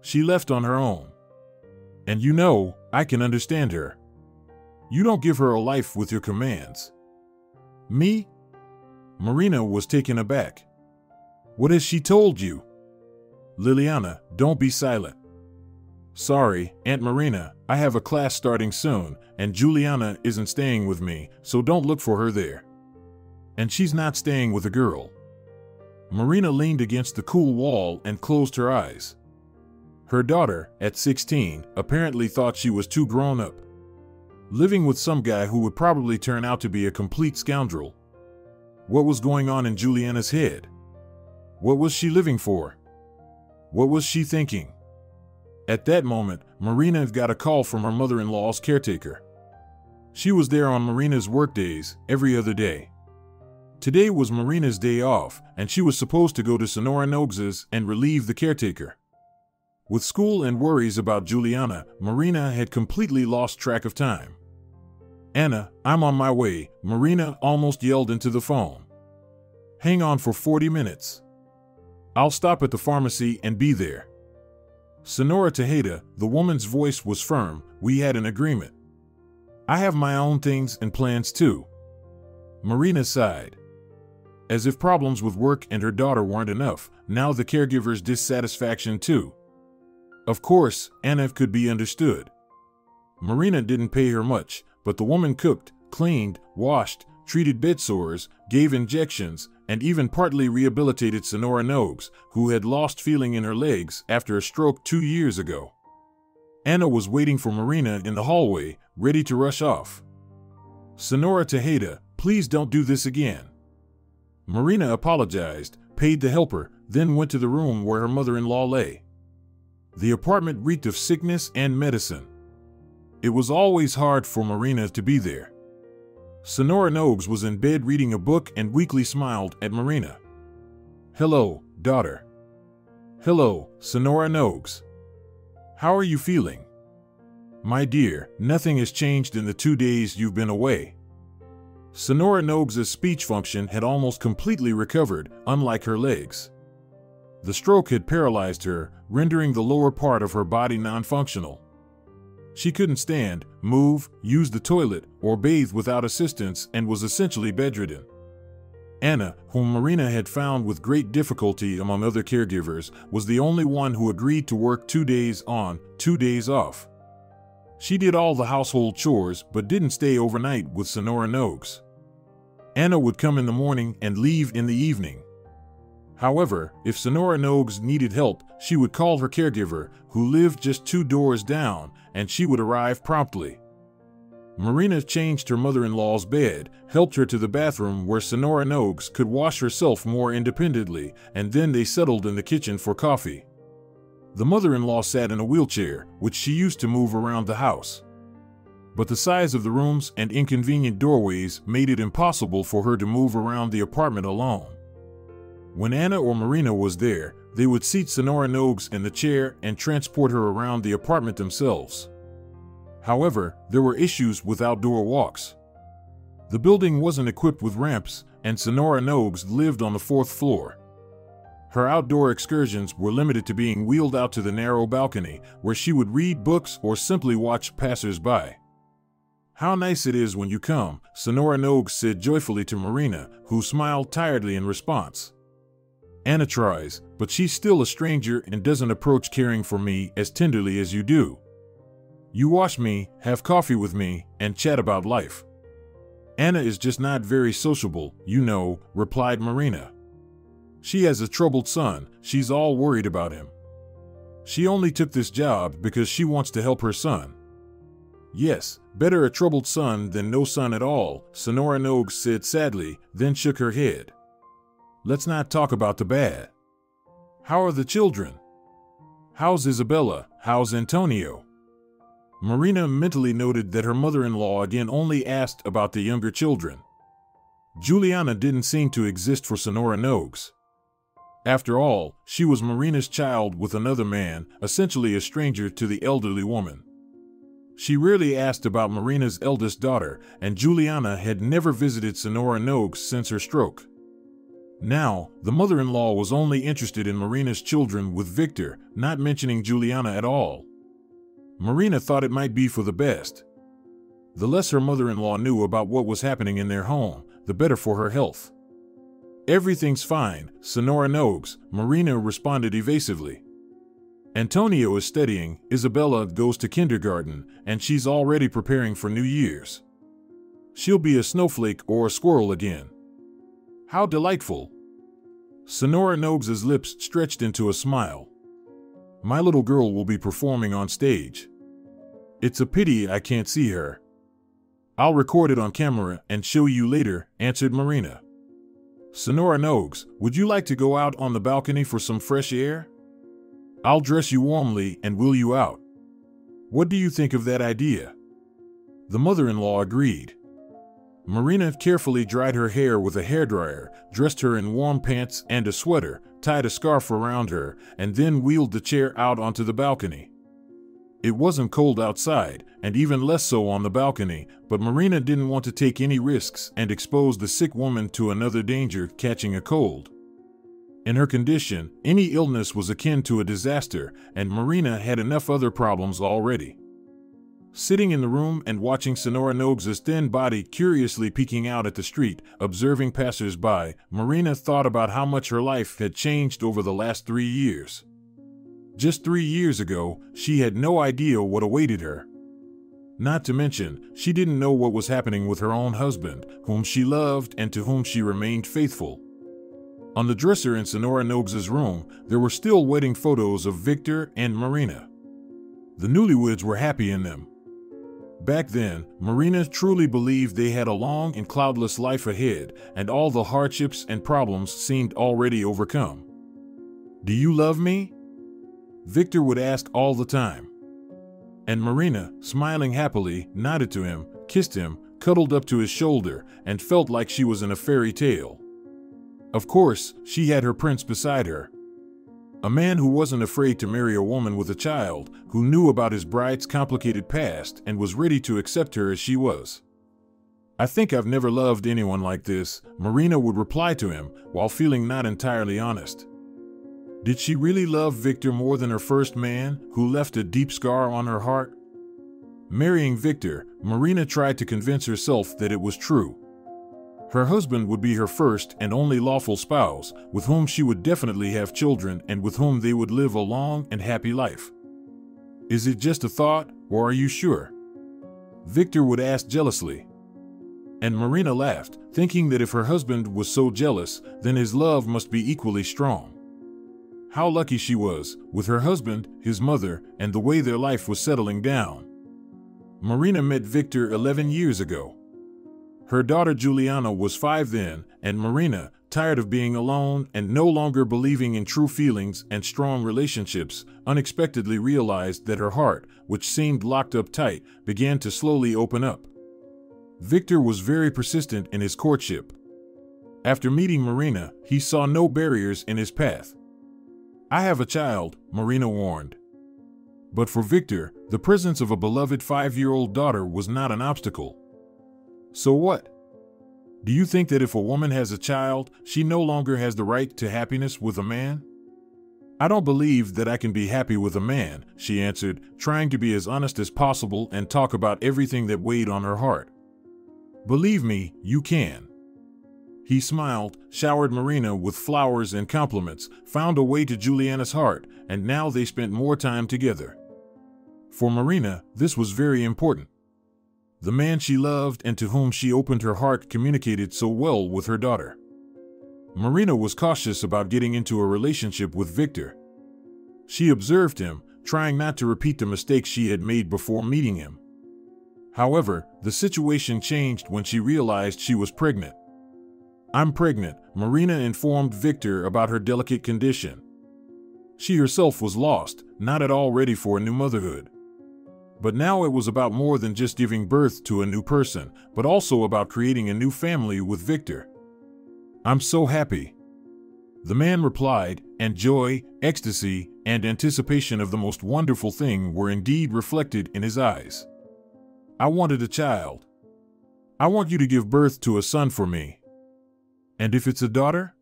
She left on her own. And you know, I can understand her. You don't give her a life with your commands. Me? Marina was taken aback. What has she told you? Liliana, don't be silent. Sorry, Aunt Marina, I have a class starting soon, and Juliana isn't staying with me, so don't look for her there. And she's not staying with a girl. Marina leaned against the cool wall and closed her eyes. Her daughter, at 16, apparently thought she was too grown up. Living with some guy who would probably turn out to be a complete scoundrel. What was going on in Juliana's head? What was she living for? What was she thinking? At that moment, Marina had got a call from her mother-in-law's caretaker. She was there on Marina's workdays, every other day. Today was Marina's day off, and she was supposed to go to Señora Nogués and relieve the caretaker. With school and worries about Juliana, Marina had completely lost track of time. Anna, I'm on my way, Marina almost yelled into the phone. Hang on for 40 minutes. I'll stop at the pharmacy and be there. Señora Tejeda, the woman's voice was firm, we had an agreement. I have my own things and plans too. Marina sighed. As if problems with work and her daughter weren't enough, now the caregiver's dissatisfaction too. Of course, Anna could be understood. Marina didn't pay her much, but the woman cooked, cleaned, washed, treated bedsores, gave injections, and even partly rehabilitated Señora Nogués, who had lost feeling in her legs after a stroke 2 years ago. Anna was waiting for Marina in the hallway, ready to rush off. Señora Tejeda, please don't do this again. Marina apologized, paid the helper, then went to the room where her mother-in-law lay. The apartment reeked of sickness and medicine. It was always hard for Marina to be there. Señora Nogués was in bed reading a book and weakly smiled at Marina. Hello, daughter. Hello, Señora Nogués. How are you feeling? My dear, nothing has changed in the 2 days you've been away. Señora Nogués' speech function had almost completely recovered, unlike her legs. The stroke had paralyzed her, rendering the lower part of her body non-functional. She couldn't stand, move, use the toilet, or bathe without assistance and was essentially bedridden. Anna, whom Marina had found with great difficulty among other caregivers, was the only one who agreed to work 2 days on, 2 days off. She did all the household chores but didn't stay overnight with Señora Nogués. Anna would come in the morning and leave in the evening. However, if Señora Nogués needed help, she would call her caregiver, who lived just 2 doors down, and she would arrive promptly. Marina changed her mother-in-law's bed, helped her to the bathroom where Señora Nogués could wash herself more independently, and then they settled in the kitchen for coffee. The mother-in-law sat in a wheelchair, which she used to move around the house. but the size of the rooms and inconvenient doorways made it impossible for her to move around the apartment alone. When Anna or Marina was there, they would seat Señora Nogués in the chair and transport her around the apartment themselves. However, there were issues with outdoor walks. The building wasn't equipped with ramps, and Señora Nogués lived on the 4th floor. Her outdoor excursions were limited to being wheeled out to the narrow balcony, where she would read books or simply watch passers-by. "How nice it is when you come," Señora Nogués said joyfully to Marina, who smiled tiredly in response. "Anna tries, but she's still a stranger and doesn't approach caring for me as tenderly as you do. You wash me, have coffee with me, and chat about life. Anna is just not very sociable, you know," replied Marina. "She has a troubled son, she's all worried about him. She only took this job because she wants to help her son." "Yes, better a troubled son than no son at all," Señora Nogués said sadly, then shook her head. "Let's not talk about the bad. How are the children? How's Isabella? How's Antonio?" Marina mentally noted that her mother-in-law again only asked about the younger children. Juliana didn't seem to exist for Señora Nogués. After all, she was Marina's child with another man, essentially a stranger to the elderly woman. She rarely asked about Marina's eldest daughter, and Juliana had never visited Señora Nogués since her stroke. Now, the mother-in-law was only interested in Marina's children with Victor, not mentioning Juliana at all. Marina thought it might be for the best. The less her mother-in-law knew about what was happening in their home, the better for her health. "Everything's fine, Señora Nogués," Marina responded evasively. "Antonio is studying, Isabella goes to kindergarten, and she's already preparing for New Year's. She'll be a snowflake or a squirrel again." "How delightful." Señora Nogués' lips stretched into a smile. "My little girl will be performing on stage. It's a pity I can't see her. I'll record it on camera and show you later," answered Marina. "Señora Nogués, would you like to go out on the balcony for some fresh air? I'll dress you warmly and wheel you out. What do you think of that idea?" The mother-in-law agreed. Marina carefully dried her hair with a hairdryer, dressed her in warm pants and a sweater, tied a scarf around her, and then wheeled the chair out onto the balcony. It wasn't cold outside, and even less so on the balcony, but Marina didn't want to take any risks and expose the sick woman to another danger, catching a cold. In her condition, any illness was akin to a disaster, and Marina had enough other problems already. Sitting in the room and watching Señora Nogués' thin body curiously peeking out at the street, observing passers-by, Marina thought about how much her life had changed over the last 3 years. Just 3 years ago, she had no idea what awaited her. Not to mention, she didn't know what was happening with her own husband, whom she loved and to whom she remained faithful. On the dresser in Señora Nogués' room, there were still wedding photos of Victor and Marina. The newlyweds were happy in them. Back then, Marina truly believed they had a long and cloudless life ahead, and all the hardships and problems seemed already overcome. "Do you love me?" Victor would ask all the time. And Marina, smiling happily, nodded to him, kissed him, cuddled up to his shoulder, and felt like she was in a fairy tale. Of course, she had her prince beside her. A man who wasn't afraid to marry a woman with a child, who knew about his bride's complicated past and was ready to accept her as she was. "I think I've never loved anyone like this," Marina would reply to him, while feeling not entirely honest. Did she really love Victor more than her first man, who left a deep scar on her heart? Marrying Victor, Marina tried to convince herself that it was true. Her husband would be her first and only lawful spouse, with whom she would definitely have children and with whom they would live a long and happy life. "Is it just a thought, or are you sure?" Victor would ask jealously. And Marina laughed, thinking that if her husband was so jealous, then his love must be equally strong. How lucky she was, with her husband, his mother, and the way their life was settling down. Marina met Victor 11 years ago. Her daughter Juliana was 5 then, and Marina, tired of being alone and no longer believing in true feelings and strong relationships, unexpectedly realized that her heart, which seemed locked up tight, began to slowly open up. Victor was very persistent in his courtship. After meeting Marina, he saw no barriers in his path. "I have a child," Marina warned. But for Victor, the presence of a beloved 5-year-old daughter was not an obstacle. So what? Do you think that if a woman has a child, she no longer has the right to happiness with a man? "I don't believe that I can be happy with a man," she answered, trying to be as honest as possible and talk about everything that weighed on her heart. "Believe me, you can." He smiled, showered Marina with flowers and compliments, found a way to Juliana's heart, and now they spent more time together. For Marina, this was very important. The man she loved and to whom she opened her heart communicated so well with her daughter. Marina was cautious about getting into a relationship with Victor. She observed him, trying not to repeat the mistakes she had made before meeting him. However, the situation changed when she realized she was pregnant. "I'm pregnant," Marina informed Victor about her delicate condition. She herself was lost, not at all ready for a new motherhood. But now it was about more than just giving birth to a new person, but also about creating a new family with Victor. "I'm so happy," the man replied, and joy, ecstasy, and anticipation of the most wonderful thing were indeed reflected in his eyes. "I wanted a child. I want you to give birth to a son for me." "And if it's a daughter?"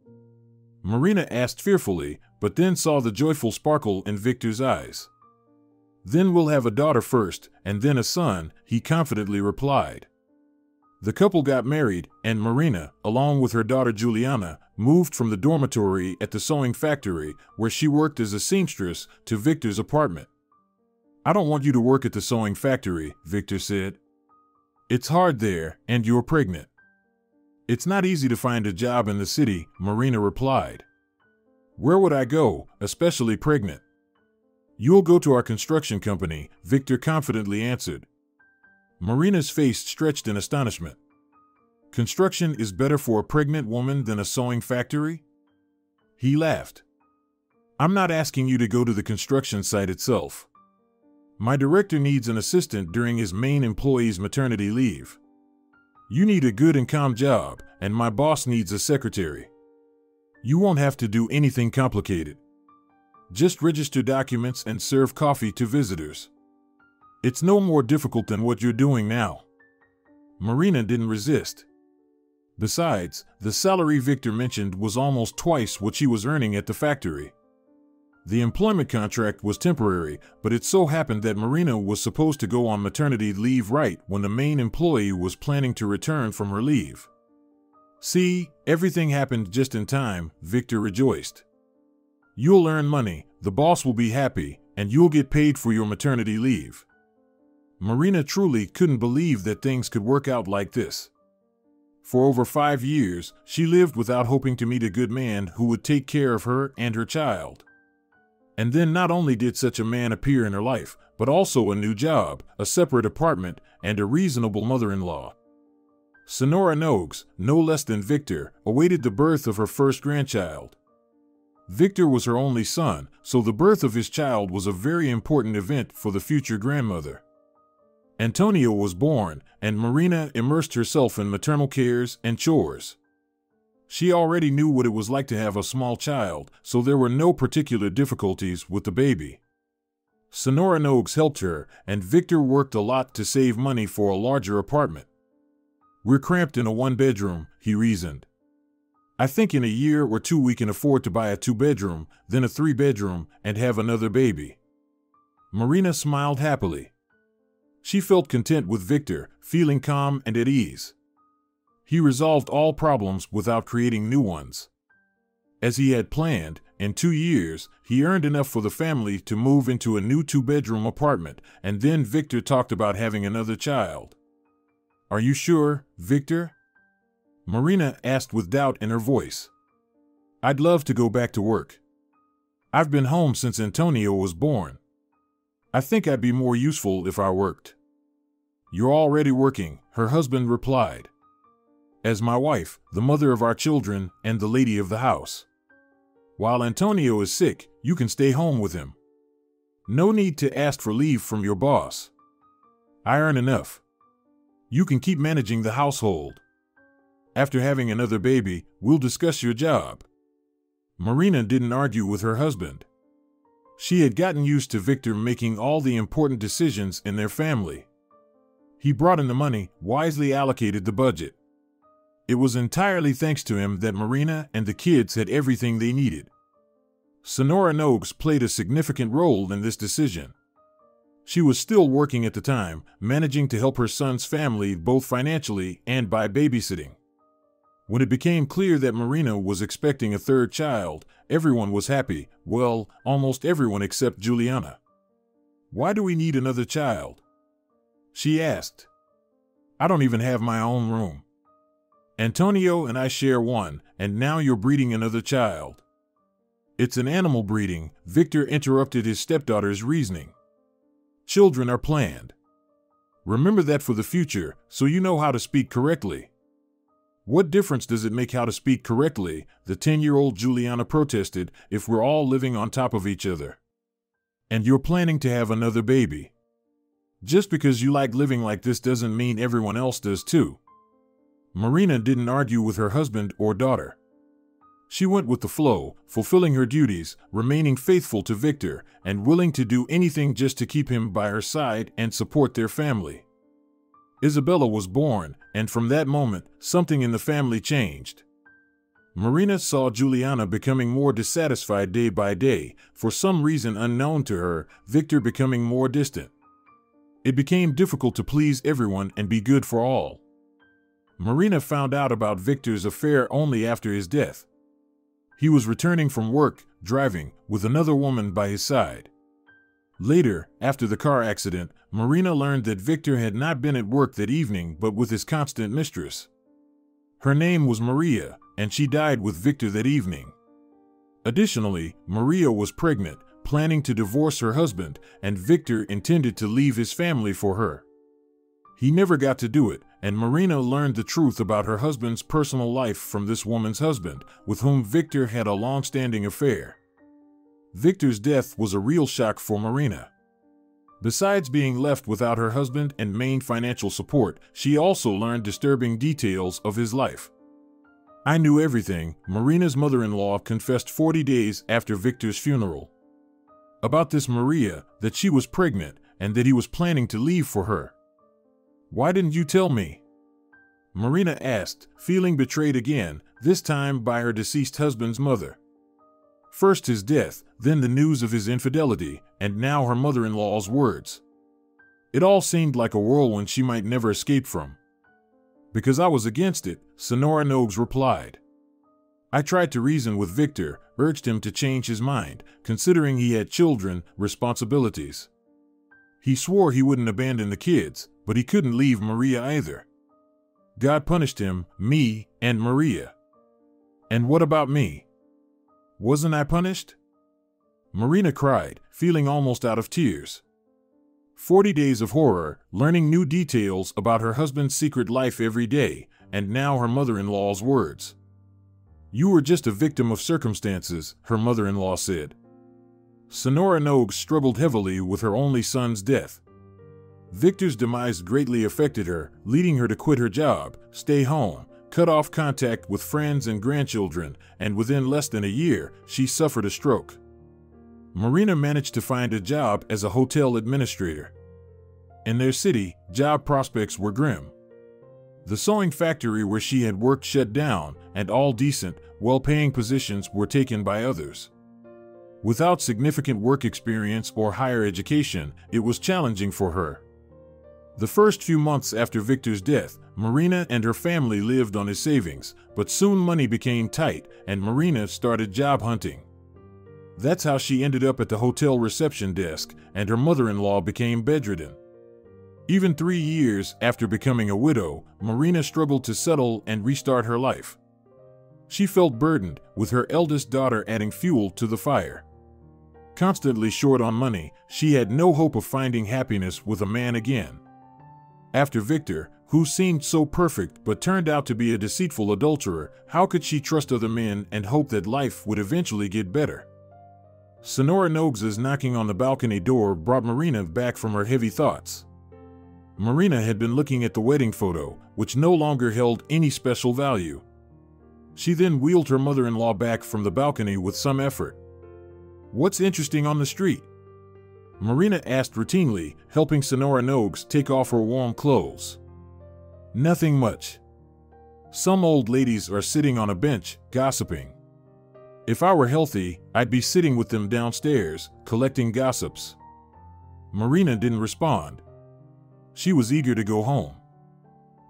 Marina asked fearfully, but then saw the joyful sparkle in Victor's eyes. "Then we'll have a daughter first, and then a son," he confidently replied. The couple got married, and Marina, along with her daughter Juliana, moved from the dormitory at the sewing factory, where she worked as a seamstress, to Victor's apartment. "I don't want you to work at the sewing factory," Victor said. "It's hard there, and you're pregnant. It's not easy to find a job in the city," Marina replied. "Where would I go, especially pregnant?" "You'll go to our construction company," Victor confidently answered. Marina's face stretched in astonishment. "Construction is better for a pregnant woman than a sewing factory?" He laughed. "I'm not asking you to go to the construction site itself. My director needs an assistant during his main employee's maternity leave. You need a good and calm job, and my boss needs a secretary. You won't have to do anything complicated. Just register documents and serve coffee to visitors. It's no more difficult than what you're doing now." Marina didn't resist. Besides, the salary Victor mentioned was almost twice what she was earning at the factory. The employment contract was temporary, but it so happened that Marina was supposed to go on maternity leave right when the main employee was planning to return from her leave. "See, everything happened just in time," Victor rejoiced. "You'll earn money, the boss will be happy, and you'll get paid for your maternity leave." Marina truly couldn't believe that things could work out like this. For over 5 years, she lived without hoping to meet a good man who would take care of her and her child. And then not only did such a man appear in her life, but also a new job, a separate apartment, and a reasonable mother-in-law. Señora Nogués, no less than Victor, awaited the birth of her first grandchild. Victor was her only son, so the birth of his child was a very important event for the future grandmother. Antonio was born, and Marina immersed herself in maternal cares and chores. She already knew what it was like to have a small child, so there were no particular difficulties with the baby. Señora Nogués helped her, and Victor worked a lot to save money for a larger apartment. "We're cramped in a one-bedroom," he reasoned. "I think in a year or two we can afford to buy a 2-bedroom, then a 3-bedroom, and have another baby." Marina smiled happily. She felt content with Victor, feeling calm and at ease. He resolved all problems without creating new ones. As he had planned, in 2 years, he earned enough for the family to move into a new 2-bedroom apartment, and then Victor talked about having another child. "Are you sure, Victor?" Marina asked with doubt in her voice. "I'd love to go back to work. I've been home since Antonio was born. I think I'd be more useful if I worked." "You're already working," her husband replied. as my wife, the mother of our children, and the lady of the house. While Antonio is sick, you can stay home with him. No need to ask for leave from your boss. I earn enough. You can keep managing the household. After having another baby, we'll discuss your job." Marina didn't argue with her husband. She had gotten used to Victor making all the important decisions in their family. He brought in the money, wisely allocated the budget. It was entirely thanks to him that Marina and the kids had everything they needed. Señora Nogués played a significant role in this decision. She was still working at the time, managing to help her son's family both financially and by babysitting. When it became clear that Marina was expecting a third child, everyone was happy, well, almost everyone except Juliana. "Why do we need another child?" she asked. "I don't even have my own room. Antonio and I share one, and now you're breeding another child." "It's an animal breeding," Victor interrupted his stepdaughter's reasoning. "Children are planned. Remember that for the future, so you know how to speak correctly." "What difference does it make how to speak correctly?" the 10-year-old Juliana protested, "if we're all living on top of each other. And you're planning to have another baby. Just because you like living like this doesn't mean everyone else does too." Marina didn't argue with her husband or daughter. She went with the flow, fulfilling her duties, remaining faithful to Victor, and willing to do anything just to keep him by her side and support their family. Isabella was born, and from that moment, something in the family changed. Marina saw Juliana becoming more dissatisfied day by day, for some reason unknown to her, Victor becoming more distant. It became difficult to please everyone and be good for all. Marina found out about Victor's affair only after his death. He was returning from work, driving, with another woman by his side. Later, after the car accident, Marina learned that Victor had not been at work that evening but with his constant mistress. Her name was Maria, and she died with Victor that evening. Additionally, Maria was pregnant, planning to divorce her husband, and Victor intended to leave his family for her. He never got to do it, and Marina learned the truth about her husband's personal life from this woman's husband, with whom Victor had a long-standing affair. Victor's death was a real shock for Marina. Besides being left without her husband and main financial support, she also learned disturbing details of his life. "I knew everything," Marina's mother-in-law confessed 40 days after Victor's funeral. About this Maria, that she was pregnant, and that he was planning to leave for her. "Why didn't you tell me?" Marina asked, feeling betrayed again, this time by her deceased husband's mother. First his death, then the news of his infidelity, and now her mother-in-law's words. It all seemed like a whirlwind she might never escape from. "Because I was against it," Señora Nogués replied. "I tried to reason with Victor, urged him to change his mind, considering he had children, responsibilities. He swore he wouldn't abandon the kids, but he couldn't leave Maria either. God punished him, me, and Maria." "And what about me? Wasn't I punished?" Marina cried, feeling almost out of tears. 40 days of horror, learning new details about her husband's secret life every day, and now her mother-in-law's words. "You were just a victim of circumstances," her mother-in-law said. Señora Nogués struggled heavily with her only son's death. Victor's demise greatly affected her, leading her to quit her job, stay home, cut off contact with friends and grandchildren, and within less than a year, she suffered a stroke. Marina managed to find a job as a hotel administrator. In their city, job prospects were grim. The sewing factory where she had worked shut down, and all decent, well-paying positions were taken by others. Without significant work experience or higher education, it was challenging for her. The first few months after Victor's death, Marina and her family lived on his savings, but soon money became tight, and Marina started job hunting. That's how she ended up at the hotel reception desk, and her mother-in-law became bedridden. Even 3 years after becoming a widow, Marina struggled to settle and restart her life. She felt burdened, with her eldest daughter adding fuel to the fire. Constantly short on money, she had no hope of finding happiness with a man again. After Victor, who seemed so perfect but turned out to be a deceitful adulterer. How could she trust other men and hope that life would eventually get better? Señora Nogués's knocking on the balcony door brought Marina back from her heavy thoughts. Marina had been looking at the wedding photo, which no longer held any special value. She then wheeled her mother-in-law back from the balcony with some effort. "What's interesting on the street?" Marina asked routinely, helping Señora Nogués take off her warm clothes. "Nothing much. Some old ladies are sitting on a bench, gossiping. If I were healthy, I'd be sitting with them downstairs, collecting gossips." Marina didn't respond. She was eager to go home.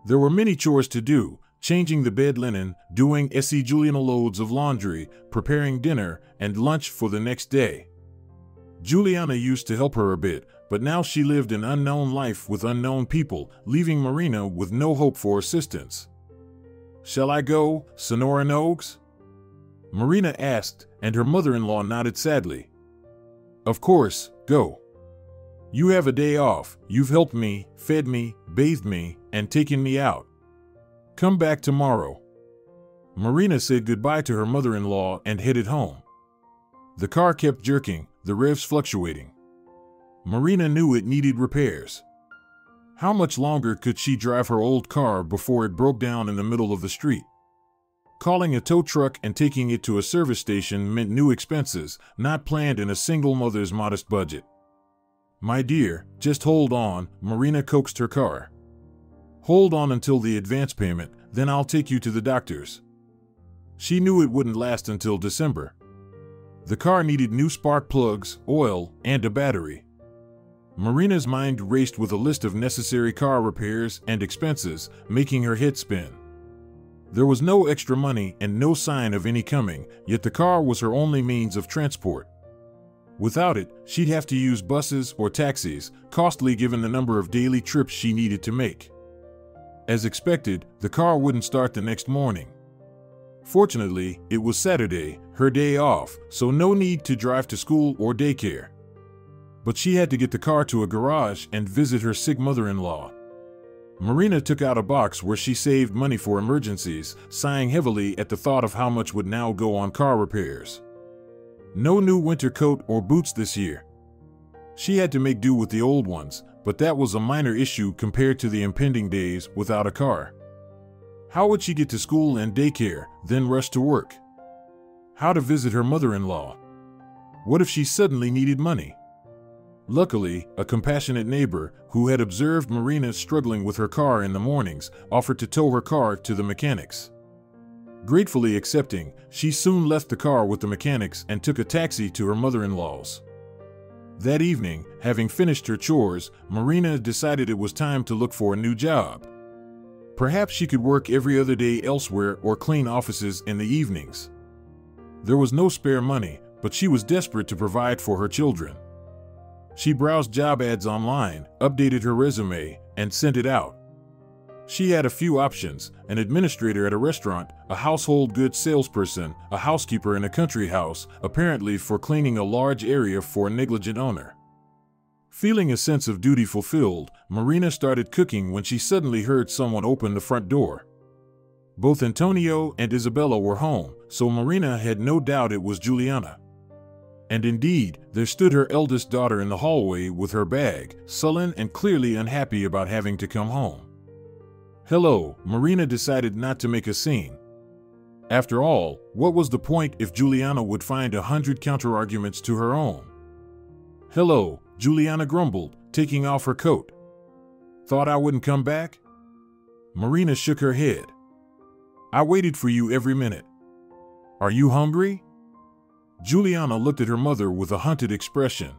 There were many chores to do: changing the bed linen, doing Juliana loads of laundry, preparing dinner and lunch for the next day. Juliana used to help her a bit, but now she lived an unknown life with unknown people, leaving Marina with no hope for assistance. "Shall I go, Señora Nogués?" Marina asked, and her mother-in-law nodded sadly. "Of course, go. You have a day off. You've helped me, fed me, bathed me, and taken me out. Come back tomorrow." Marina said goodbye to her mother-in-law and headed home. The car kept jerking, the revs fluctuating. Marina knew it needed repairs. How much longer could she drive her old car before it broke down in the middle of the street? Calling a tow truck and taking it to a service station meant new expenses, not planned in a single mother's modest budget. "My dear, just hold on," Marina coaxed her car. "Hold on until the advance payment, then I'll take you to the doctor's." She knew it wouldn't last until December. The car needed new spark plugs, oil, and a battery. Marina's mind raced with a list of necessary car repairs and expenses, making her head spin. There was no extra money and no sign of any coming, yet the car was her only means of transport. Without it, she'd have to use buses or taxis, costly given the number of daily trips she needed to make. As expected, the car wouldn't start the next morning. Fortunately, it was Saturday, her day off, so no need to drive to school or daycare. But she had to get the car to a garage and visit her sick mother-in-law. Marina took out a box where she saved money for emergencies, sighing heavily at the thought of how much would now go on car repairs. No new winter coat or boots this year. She had to make do with the old ones, but that was a minor issue compared to the impending days without a car. How would she get to school and daycare, then rush to work? How to visit her mother-in-law? What if she suddenly needed money? Luckily, a compassionate neighbor, who had observed Marina struggling with her car in the mornings, offered to tow her car to the mechanics. Gratefully accepting, she soon left the car with the mechanics and took a taxi to her mother-in-law's. That evening, having finished her chores, Marina decided it was time to look for a new job. Perhaps she could work every other day elsewhere or clean offices in the evenings. There was no spare money, but she was desperate to provide for her children. She browsed job ads online, updated her resume, and sent it out. She had a few options: an administrator at a restaurant, a household goods salesperson, a housekeeper in a country house, apparently for cleaning a large area for a negligent owner. Feeling a sense of duty fulfilled, Marina started cooking when she suddenly heard someone open the front door. Both Antonio and Isabella were home, so Marina had no doubt it was Juliana. And indeed, there stood her eldest daughter in the hallway with her bag, sullen and clearly unhappy about having to come home. "Hello," Marina decided not to make a scene. After all, what was the point if Juliana would find 100 counterarguments to her own? "Hello," Juliana grumbled, taking off her coat. "Thought I wouldn't come back?" Marina shook her head. "I waited for you every minute. Are you hungry?" Juliana looked at her mother with a hunted expression.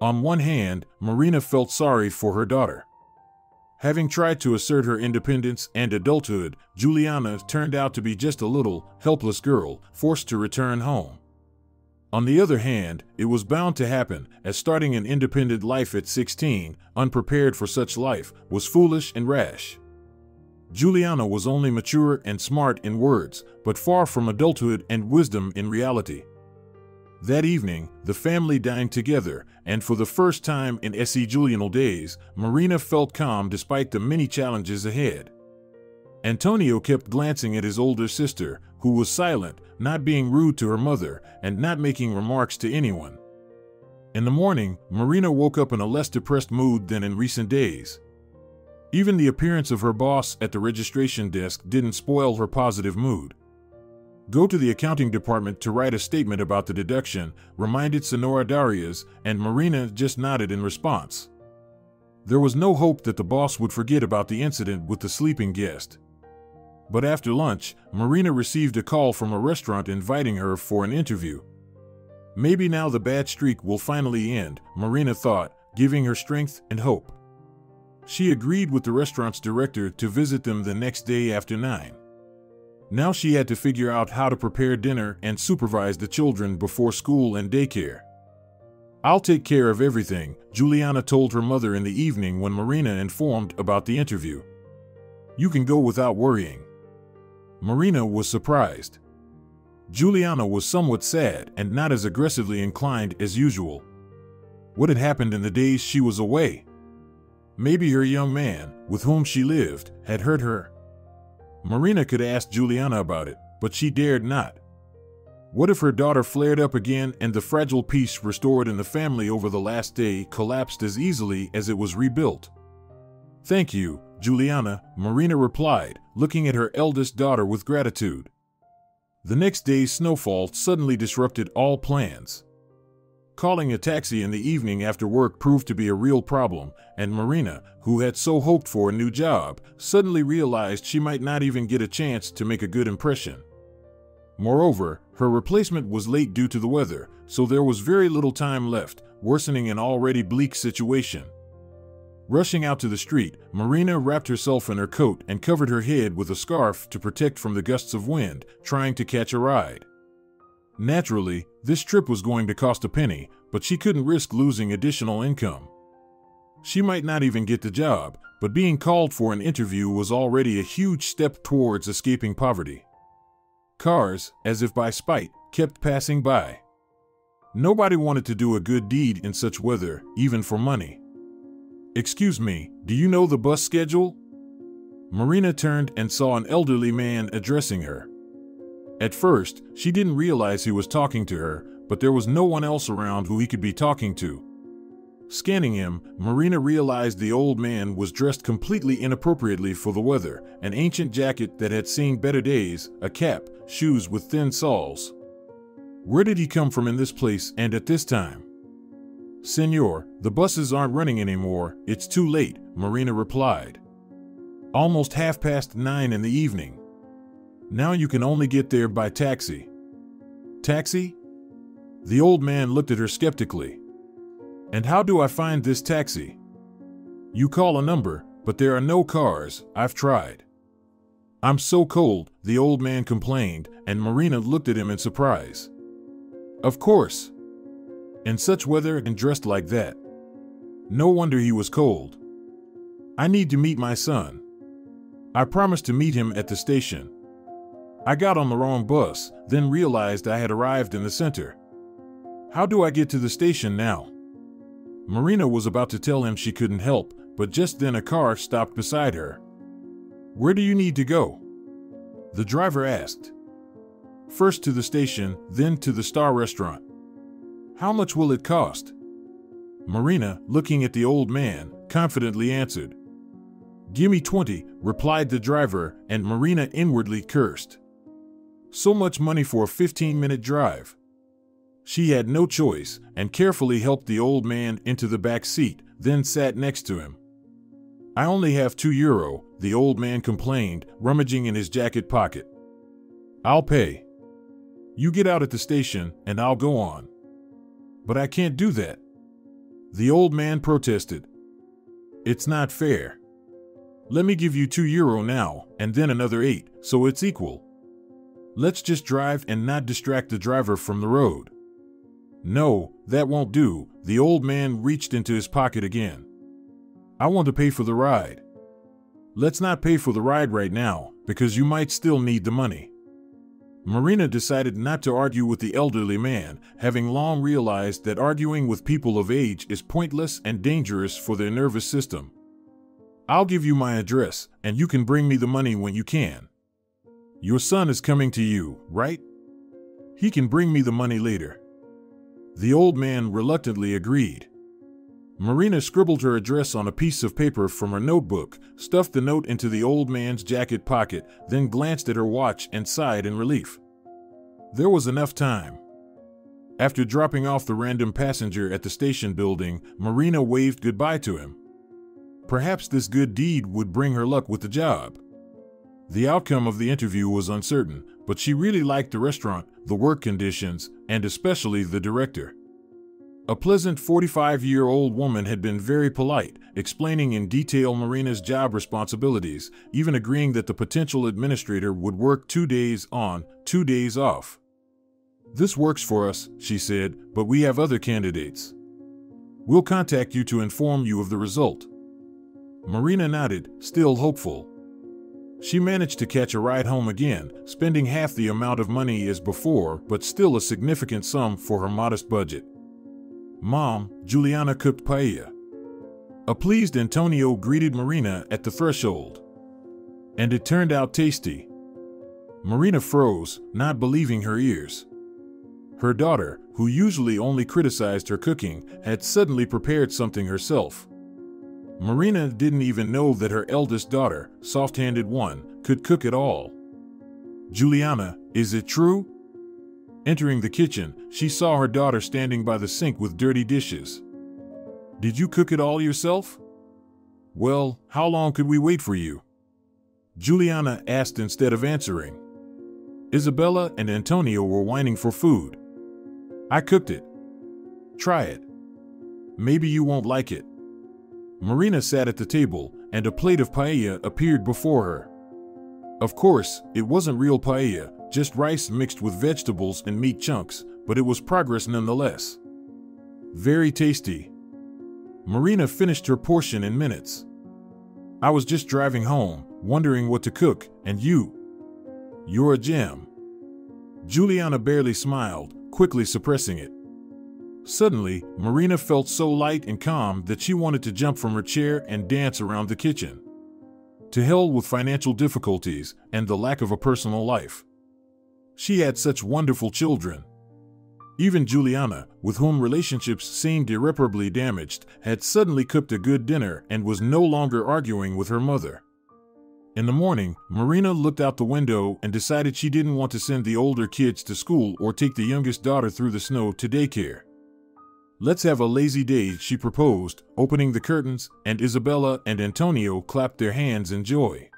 On one hand, Marina felt sorry for her daughter. Having tried to assert her independence and adulthood, Juliana turned out to be just a little, helpless girl, forced to return home. On the other hand, it was bound to happen, as starting an independent life at 16, unprepared for such life, was foolish and rash. Juliana was only mature and smart in words, but far from adulthood and wisdom in reality. That evening, the family dined together, and for the first time in Juliana's days, Marina felt calm despite the many challenges ahead. Antonio kept glancing at his older sister, who was silent, not being rude to her mother, and not making remarks to anyone. In the morning, Marina woke up in a less depressed mood than in recent days. Even the appearance of her boss at the registration desk didn't spoil her positive mood. "Go to the accounting department to write a statement about the deduction," reminded Señora Darías, and Marina just nodded in response. There was no hope that the boss would forget about the incident with the sleeping guest. But after lunch, Marina received a call from a restaurant inviting her for an interview. Maybe now the bad streak will finally end, Marina thought, giving her strength and hope. She agreed with the restaurant's director to visit them the next day after 9. Now she had to figure out how to prepare dinner and supervise the children before school and daycare. "I'll take care of everything," Juliana told her mother in the evening when Marina informed about the interview. "You can go without worrying." Marina was surprised. Juliana was somewhat sad and not as aggressively inclined as usual. What had happened in the days she was away? Maybe her young man, with whom she lived, had hurt her. Marina could ask Juliana about it, but she dared not. What if her daughter flared up again and the fragile peace restored in the family over the last day collapsed as easily as it was rebuilt? "Thank you, Juliana," Marina replied, looking at her eldest daughter with gratitude. The next day's snowfall suddenly disrupted all plans. Calling a taxi in the evening after work proved to be a real problem, and Marina, who had so hoped for a new job, suddenly realized she might not even get a chance to make a good impression. Moreover, her replacement was late due to the weather, so there was very little time left, worsening an already bleak situation. Rushing out to the street, Marina wrapped herself in her coat and covered her head with a scarf to protect from the gusts of wind, trying to catch a ride. Naturally, this trip was going to cost a penny, but she couldn't risk losing additional income. She might not even get the job, but being called for an interview was already a huge step towards escaping poverty. Cars, as if by spite, kept passing by. Nobody wanted to do a good deed in such weather, even for money. "Excuse me, do you know the bus schedule?" Marina turned and saw an elderly man addressing her. At first, she didn't realize he was talking to her, but there was no one else around who he could be talking to. Scanning him, Marina realized the old man was dressed completely inappropriately for the weather, an ancient jacket that had seen better days, a cap, shoes with thin soles. Where did he come from in this place and at this time? "Senor, the buses aren't running anymore, it's too late," Marina replied. "Almost 9:30 in the evening. Now you can only get there by taxi." "Taxi?" The old man looked at her skeptically. "And how do I find this taxi?" "You call a number, but there are no cars, I've tried." "I'm so cold," the old man complained, and Marina looked at him in surprise. Of course. In such weather and dressed like that. No wonder he was cold. "I need to meet my son. I promised to meet him at the station. I got on the wrong bus, then realized I had arrived in the center. How do I get to the station now?" Marina was about to tell him she couldn't help, but just then a car stopped beside her. "Where do you need to go?" the driver asked. "First to the station, then to the Star restaurant." "How much will it cost?" Marina, looking at the old man, confidently answered. "Gimme 20, replied the driver, and Marina inwardly cursed. So much money for a 15-minute drive. She had no choice and carefully helped the old man into the back seat, then sat next to him. "I only have €2, the old man complained, rummaging in his jacket pocket. "I'll pay. You get out at the station and I'll go on." "But I can't do that," the old man protested. "It's not fair. Let me give you €2 now and then another 8, so it's equal. Let's just drive and not distract the driver from the road." "No, that won't do," the old man reached into his pocket again. "I want to pay for the ride." "Let's not pay for the ride right now, because you might still need the money." Marina decided not to argue with the elderly man, having long realized that arguing with people of age is pointless and dangerous for their nervous system. "I'll give you my address, and you can bring me the money when you can. Your son is coming to you, right? He can bring me the money later." The old man reluctantly agreed. Marina scribbled her address on a piece of paper from her notebook, stuffed the note into the old man's jacket pocket, then glanced at her watch and sighed in relief. There was enough time. After dropping off the random passenger at the station building, Marina waved goodbye to him. Perhaps this good deed would bring her luck with the job. The outcome of the interview was uncertain, but she really liked the restaurant, the work conditions, and especially the director. A pleasant 45-year-old woman had been very polite, explaining in detail Marina's job responsibilities, even agreeing that the potential administrator would work 2 days on, 2 days off. "This works for us," she said, "but we have other candidates. We'll contact you to inform you of the result." Marina nodded, still hopeful. She managed to catch a ride home again, spending half the amount of money as before, but still a significant sum for her modest budget. Mom, Juliana cooked paella. A pleased Antonio greeted Marina at the threshold. And it turned out tasty. Marina froze, not believing her ears. Her daughter, who usually only criticized her cooking, had suddenly prepared something herself. Marina didn't even know that her eldest daughter, soft-handed one, could cook at all. "Juliana, is it true?" Entering the kitchen, she saw her daughter standing by the sink with dirty dishes. "Did you cook it all yourself?" "Well, how long could we wait for you?" Juliana asked instead of answering. Isabella and Antonio were whining for food. "I cooked it. Try it. Maybe you won't like it." Marina sat at the table, and a plate of paella appeared before her. Of course, it wasn't real paella, just rice mixed with vegetables and meat chunks, but it was progress nonetheless. "Very tasty." Marina finished her portion in minutes. "I was just driving home, wondering what to cook, and you. You're a gem." Juliana barely smiled, quickly suppressing it. Suddenly, Marina felt so light and calm that she wanted to jump from her chair and dance around the kitchen. To hell with financial difficulties and the lack of a personal life. She had such wonderful children. Even Juliana, with whom relationships seemed irreparably damaged, had suddenly cooked a good dinner and was no longer arguing with her mother. In the morning, Marina looked out the window and decided she didn't want to send the older kids to school or take the youngest daughter through the snow to daycare. "Let's have a lazy day," she proposed, opening the curtains, and Isabella and Antonio clapped their hands in joy.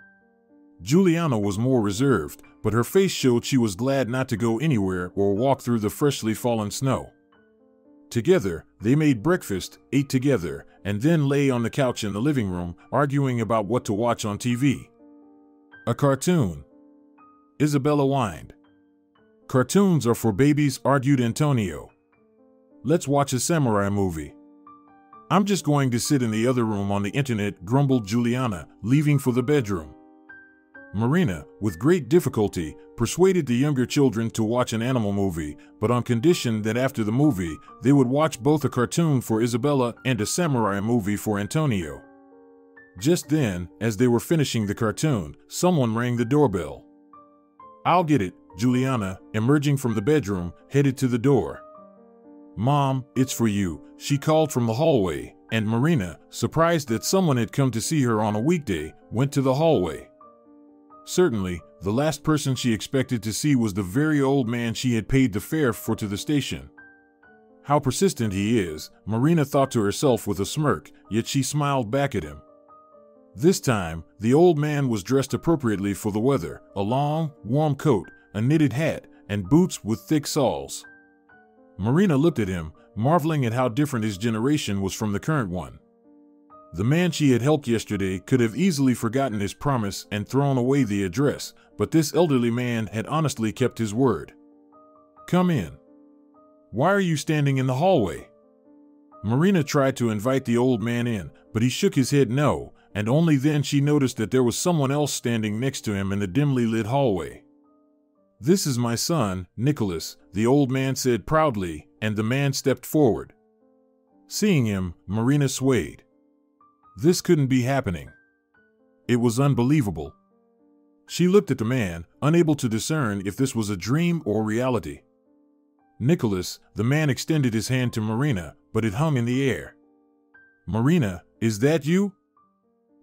Juliana was more reserved, but her face showed she was glad not to go anywhere or walk through the freshly fallen snow. Together, they made breakfast, ate together, and then lay on the couch in the living room, arguing about what to watch on TV. "A cartoon," Isabella whined. "Cartoons are for babies," argued Antonio. "Let's watch a samurai movie." "I'm just going to sit in the other room on the internet," grumbled Juliana, leaving for the bedroom. Marina, with great difficulty, persuaded the younger children to watch an animal movie, but on condition that after the movie, they would watch both a cartoon for Isabella and a samurai movie for Antonio. Just then, as they were finishing the cartoon, someone rang the doorbell. "I'll get it," Juliana, emerging from the bedroom, headed to the door. "Mom, it's for you," she called from the hallway, and Marina, surprised that someone had come to see her on a weekday, went to the hallway. Certainly, the last person she expected to see was the very old man she had paid the fare for to the station. "How persistent he is," Marina thought to herself with a smirk, yet she smiled back at him. This time, the old man was dressed appropriately for the weather, a long, warm coat, a knitted hat, and boots with thick soles. Marina looked at him, marveling at how different his generation was from the current one. The man she had helped yesterday could have easily forgotten his promise and thrown away the address, but this elderly man had honestly kept his word. "Come in. Why are you standing in the hallway?" Marina tried to invite the old man in, but he shook his head no, and only then she noticed that there was someone else standing next to him in the dimly lit hallway. "This is my son, Nicholas," the old man said proudly, and the man stepped forward. Seeing him, Marina swayed. This couldn't be happening. It was unbelievable. She looked at the man, unable to discern if this was a dream or reality. Nicholas, the man extended his hand to Marina, but it hung in the air. "Marina, is that you?"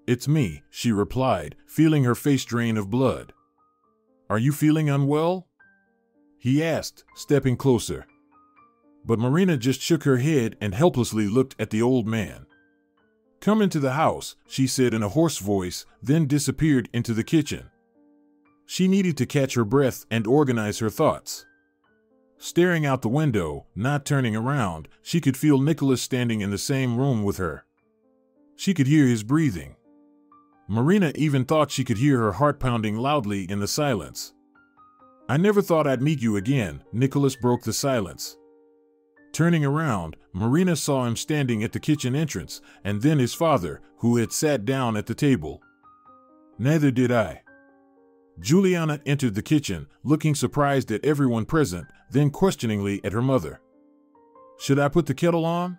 "It's me," she replied, feeling her face drain of blood. "Are you feeling unwell?" he asked, stepping closer. But Marina just shook her head and helplessly looked at the old man. "Come into the house," she said in a hoarse voice, then disappeared into the kitchen. She needed to catch her breath and organize her thoughts. Staring out the window, not turning around, she could feel Nicholas standing in the same room with her. She could hear his breathing. Marina even thought she could hear her heart pounding loudly in the silence. "I never thought I'd meet you again," Nicholas broke the silence. Turning around, Marina saw him standing at the kitchen entrance, and then his father, who had sat down at the table. "Neither did I." Juliana entered the kitchen, looking surprised at everyone present, then questioningly at her mother. "Should I put the kettle on?"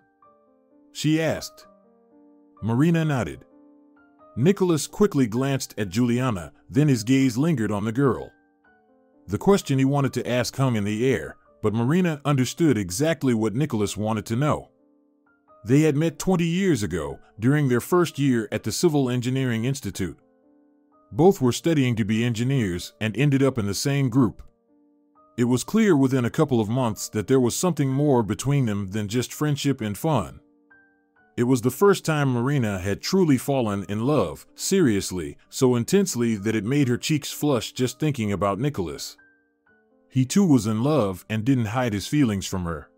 she asked. Marina nodded. Nicholas quickly glanced at Juliana, then his gaze lingered on the girl. The question he wanted to ask hung in the air, but Marina understood exactly what Nicholas wanted to know. They had met 20 years ago, during their first year at the Civil Engineering Institute. Both were studying to be engineers and ended up in the same group. It was clear within a couple of months that there was something more between them than just friendship and fun. It was the first time Marina had truly fallen in love, seriously, so intensely that it made her cheeks flush just thinking about Nicholas. He too was in love and didn't hide his feelings from her.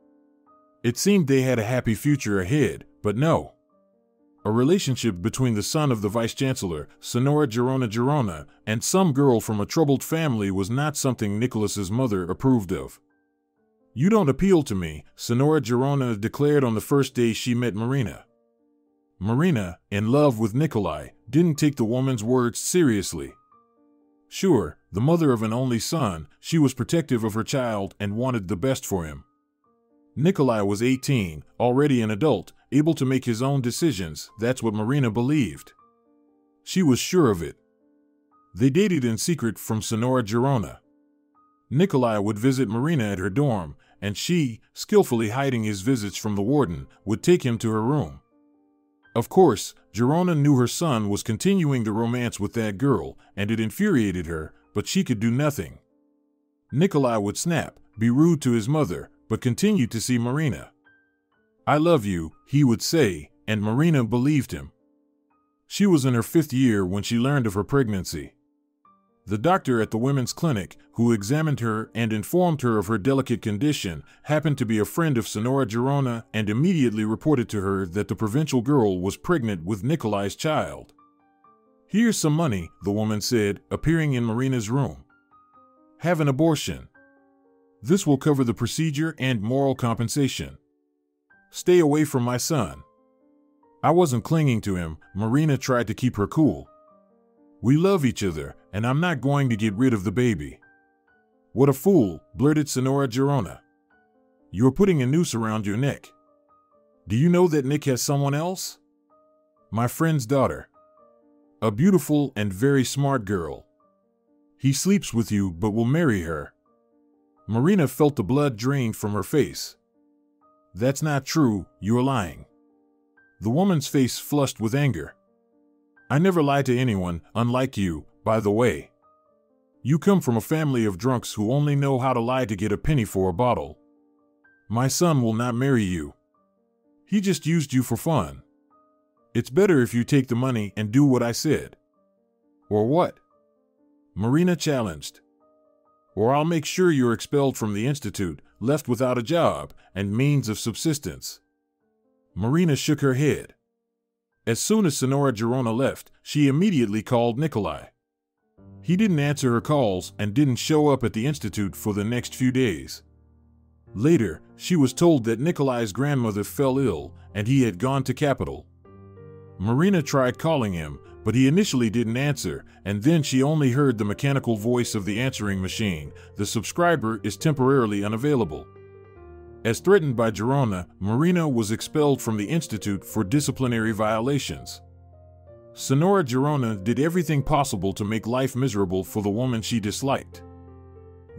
It seemed they had a happy future ahead, but no. A relationship between the son of the vice-chancellor, Señora Girona, and some girl from a troubled family was not something Nicholas's mother approved of. "You don't appeal to me," Señora Girona declared on the first day she met Marina. Marina, in love with Nikolai, didn't take the woman's words seriously. Sure, the mother of an only son, she was protective of her child and wanted the best for him. Nikolai was 18, already an adult, able to make his own decisions. That's what Marina believed. She was sure of it. They dated in secret from Señora Girona. Nikolai would visit Marina at her dorm, and she, skillfully hiding his visits from the warden, would take him to her room. Of course, Girona knew her son was continuing the romance with that girl, and it infuriated her, but she could do nothing. Nikolai would snap, be rude to his mother, but continued to see Marina. "I love you," he would say, and Marina believed him. She was in her 5th year when she learned of her pregnancy. The doctor at the women's clinic, who examined her and informed her of her delicate condition, happened to be a friend of Señora Girona and immediately reported to her that the provincial girl was pregnant with Nikolai's child. "Here's some money," the woman said, appearing in Marina's room. "Have an abortion. This will cover the procedure and moral compensation. Stay away from my son." "I wasn't clinging to him," Marina tried to keep her cool. "We love each other, and I'm not going to get rid of the baby." "What a fool," blurted Señora Girona. "You're putting a noose around your neck. Do you know that Nick has someone else?" "My friend's daughter. A beautiful and very smart girl. He sleeps with you but will marry her." Marina felt the blood drain from her face. "That's not true, you're lying." The woman's face flushed with anger. "I never lie to anyone, unlike you, by the way. You come from a family of drunks who only know how to lie to get a penny for a bottle. My son will not marry you. He just used you for fun. It's better if you take the money and do what I said." "Or what?" Marina challenged. "Or I'll make sure you're expelled from the institute, left without a job and means of subsistence." Marina shook her head. As soon as Señora Girona left, she immediately called Nikolai. He didn't answer her calls and didn't show up at the institute for the next few days. Later, she was told that Nikolai's grandmother fell ill and he had gone to capital. Marina tried calling him, but he initially didn't answer, and then she only heard the mechanical voice of the answering machine. The subscriber is temporarily unavailable. As threatened by Girona, Marina was expelled from the institute for disciplinary violations. Señora Girona did everything possible to make life miserable for the woman she disliked.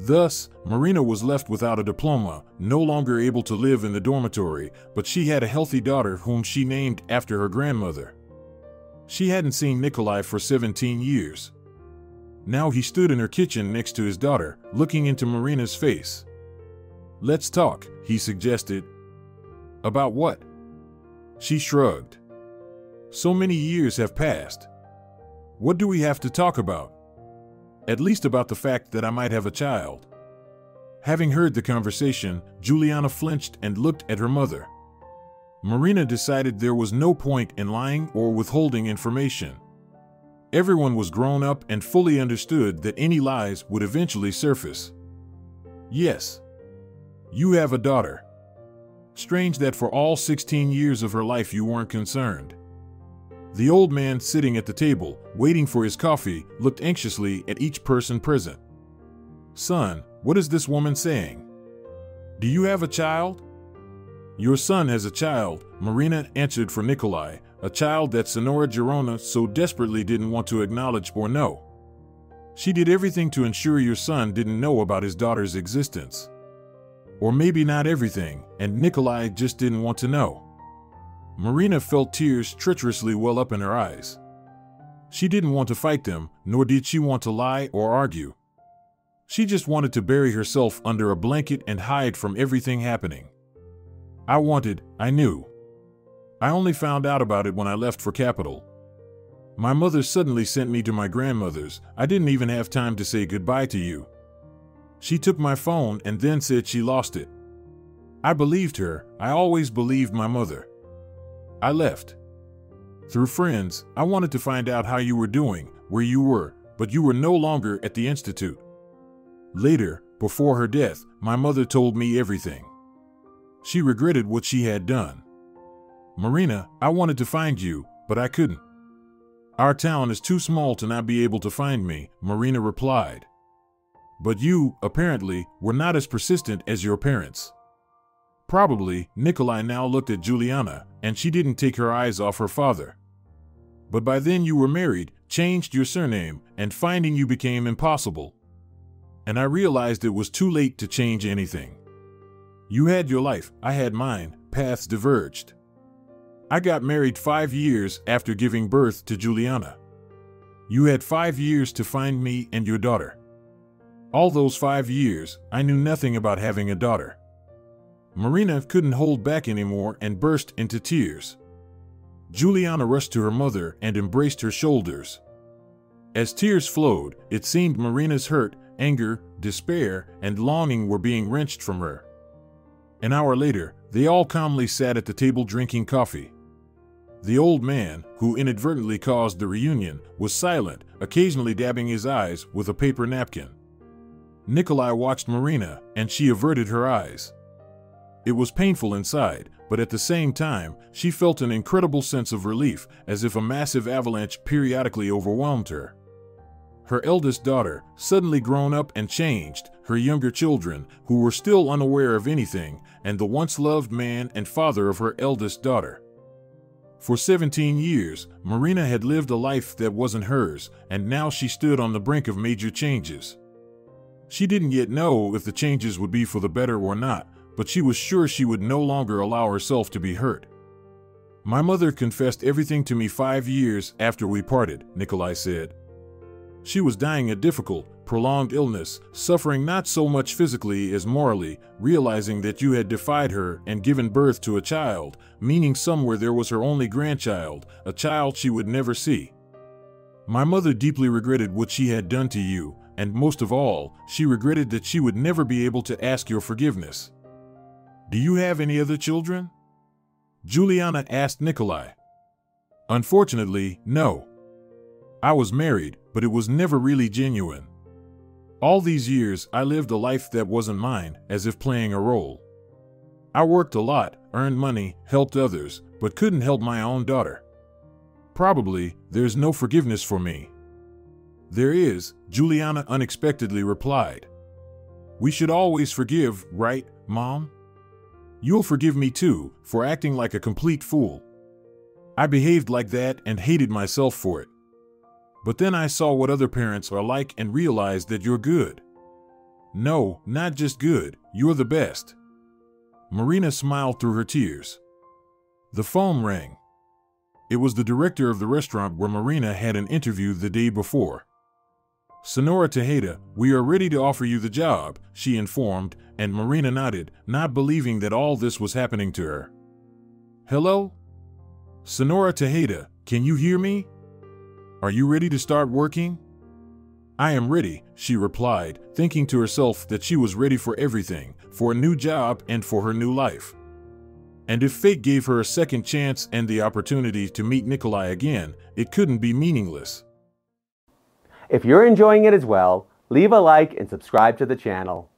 Thus, Marina was left without a diploma, no longer able to live in the dormitory, but she had a healthy daughter whom she named after her grandmother. She hadn't seen Nikolai for 17 years. Now he stood in her kitchen next to his daughter, looking into Marina's face. "Let's talk," he suggested. "About what?" She shrugged. "So many years have passed. What do we have to talk about?" "At least about the fact that I might have a child." Having heard the conversation, Juliana flinched and looked at her mother. Marina decided there was no point in lying or withholding information. Everyone was grown up and fully understood that any lies would eventually surface. "Yes. You have a daughter. Strange that for all 16 years of her life you weren't concerned." The old man sitting at the table, waiting for his coffee, looked anxiously at each person present. "Son, what is this woman saying? Do you have a child?" "Your son has a child," Marina answered for Nikolai, a child that Señora Girona so desperately didn't want to acknowledge or know. "She did everything to ensure your son didn't know about his daughter's existence." Or maybe not everything, and Nikolai just didn't want to know. Marina felt tears treacherously well up in her eyes. She didn't want to fight them, nor did she want to lie or argue. She just wanted to bury herself under a blanket and hide from everything happening. I knew. I only found out about it when I left for Capital. My mother suddenly sent me to my grandmother's. I didn't even have time to say goodbye to you. She took my phone and then said she lost it. I believed her. I always believed my mother. I left. Through friends, I wanted to find out how you were doing, where you were, but you were no longer at the institute. Later, before her death, my mother told me everything. She regretted what she had done. Marina, I wanted to find you, but I couldn't. Our town is too small to not be able to find me, Marina replied. But you, apparently, were not as persistent as your parents. Probably, Nikolai now looked at Juliana, and she didn't take her eyes off her father. But by then you were married, changed your surname, and finding you became impossible. And I realized it was too late to change anything. You had your life, I had mine, paths diverged. I got married 5 years after giving birth to Juliana. You had 5 years to find me and your daughter. All those 5 years, I knew nothing about having a daughter. Marina couldn't hold back anymore and burst into tears. Juliana rushed to her mother and embraced her shoulders. As tears flowed, it seemed Marina's hurt, anger, despair, and longing were being wrenched from her. An hour later, they all calmly sat at the table drinking coffee. The old man, who inadvertently caused the reunion, was silent, occasionally dabbing his eyes with a paper napkin. Nikolai watched Marina, and she averted her eyes. It was painful inside, but at the same time, she felt an incredible sense of relief, as if a massive avalanche periodically overwhelmed her. Her eldest daughter, suddenly grown up and changed, her younger children, who were still unaware of anything, and the once loved man and father of her eldest daughter. For 17 years, Marina had lived a life that wasn't hers, and now she stood on the brink of major changes. She didn't yet know if the changes would be for the better or not, but she was sure she would no longer allow herself to be hurt. My mother confessed everything to me 5 years after we parted, Nikolai said. She was dying a difficult, prolonged illness, suffering not so much physically as morally, realizing that you had defied her and given birth to a child, meaning somewhere there was her only grandchild, a child she would never see. My mother deeply regretted what she had done to you, and most of all, she regretted that she would never be able to ask your forgiveness. Do you have any other children? Juliana asked Nikolai. Unfortunately, no. I was married, but it was never really genuine. All these years, I lived a life that wasn't mine, as if playing a role. I worked a lot, earned money, helped others, but couldn't help my own daughter. Probably, there's no forgiveness for me. There is, Juliana unexpectedly replied. We should always forgive, right, Mom? You'll forgive me too, for acting like a complete fool. I behaved like that and hated myself for it. But then I saw what other parents are like and realized that you're good. No, not just good, you're the best. Marina smiled through her tears. The phone rang. It was the director of the restaurant where Marina had an interview the day before. Señora Tejeda, we are ready to offer you the job, she informed, and Marina nodded, not believing that all this was happening to her. Hello? Señora Tejeda, can you hear me? Are you ready to start working? I am ready, she replied, thinking to herself that she was ready for everything, for a new job and for her new life. And if fate gave her a second chance and the opportunity to meet Nikolai again, it couldn't be meaningless. If you're enjoying it as well, leave a like and subscribe to the channel.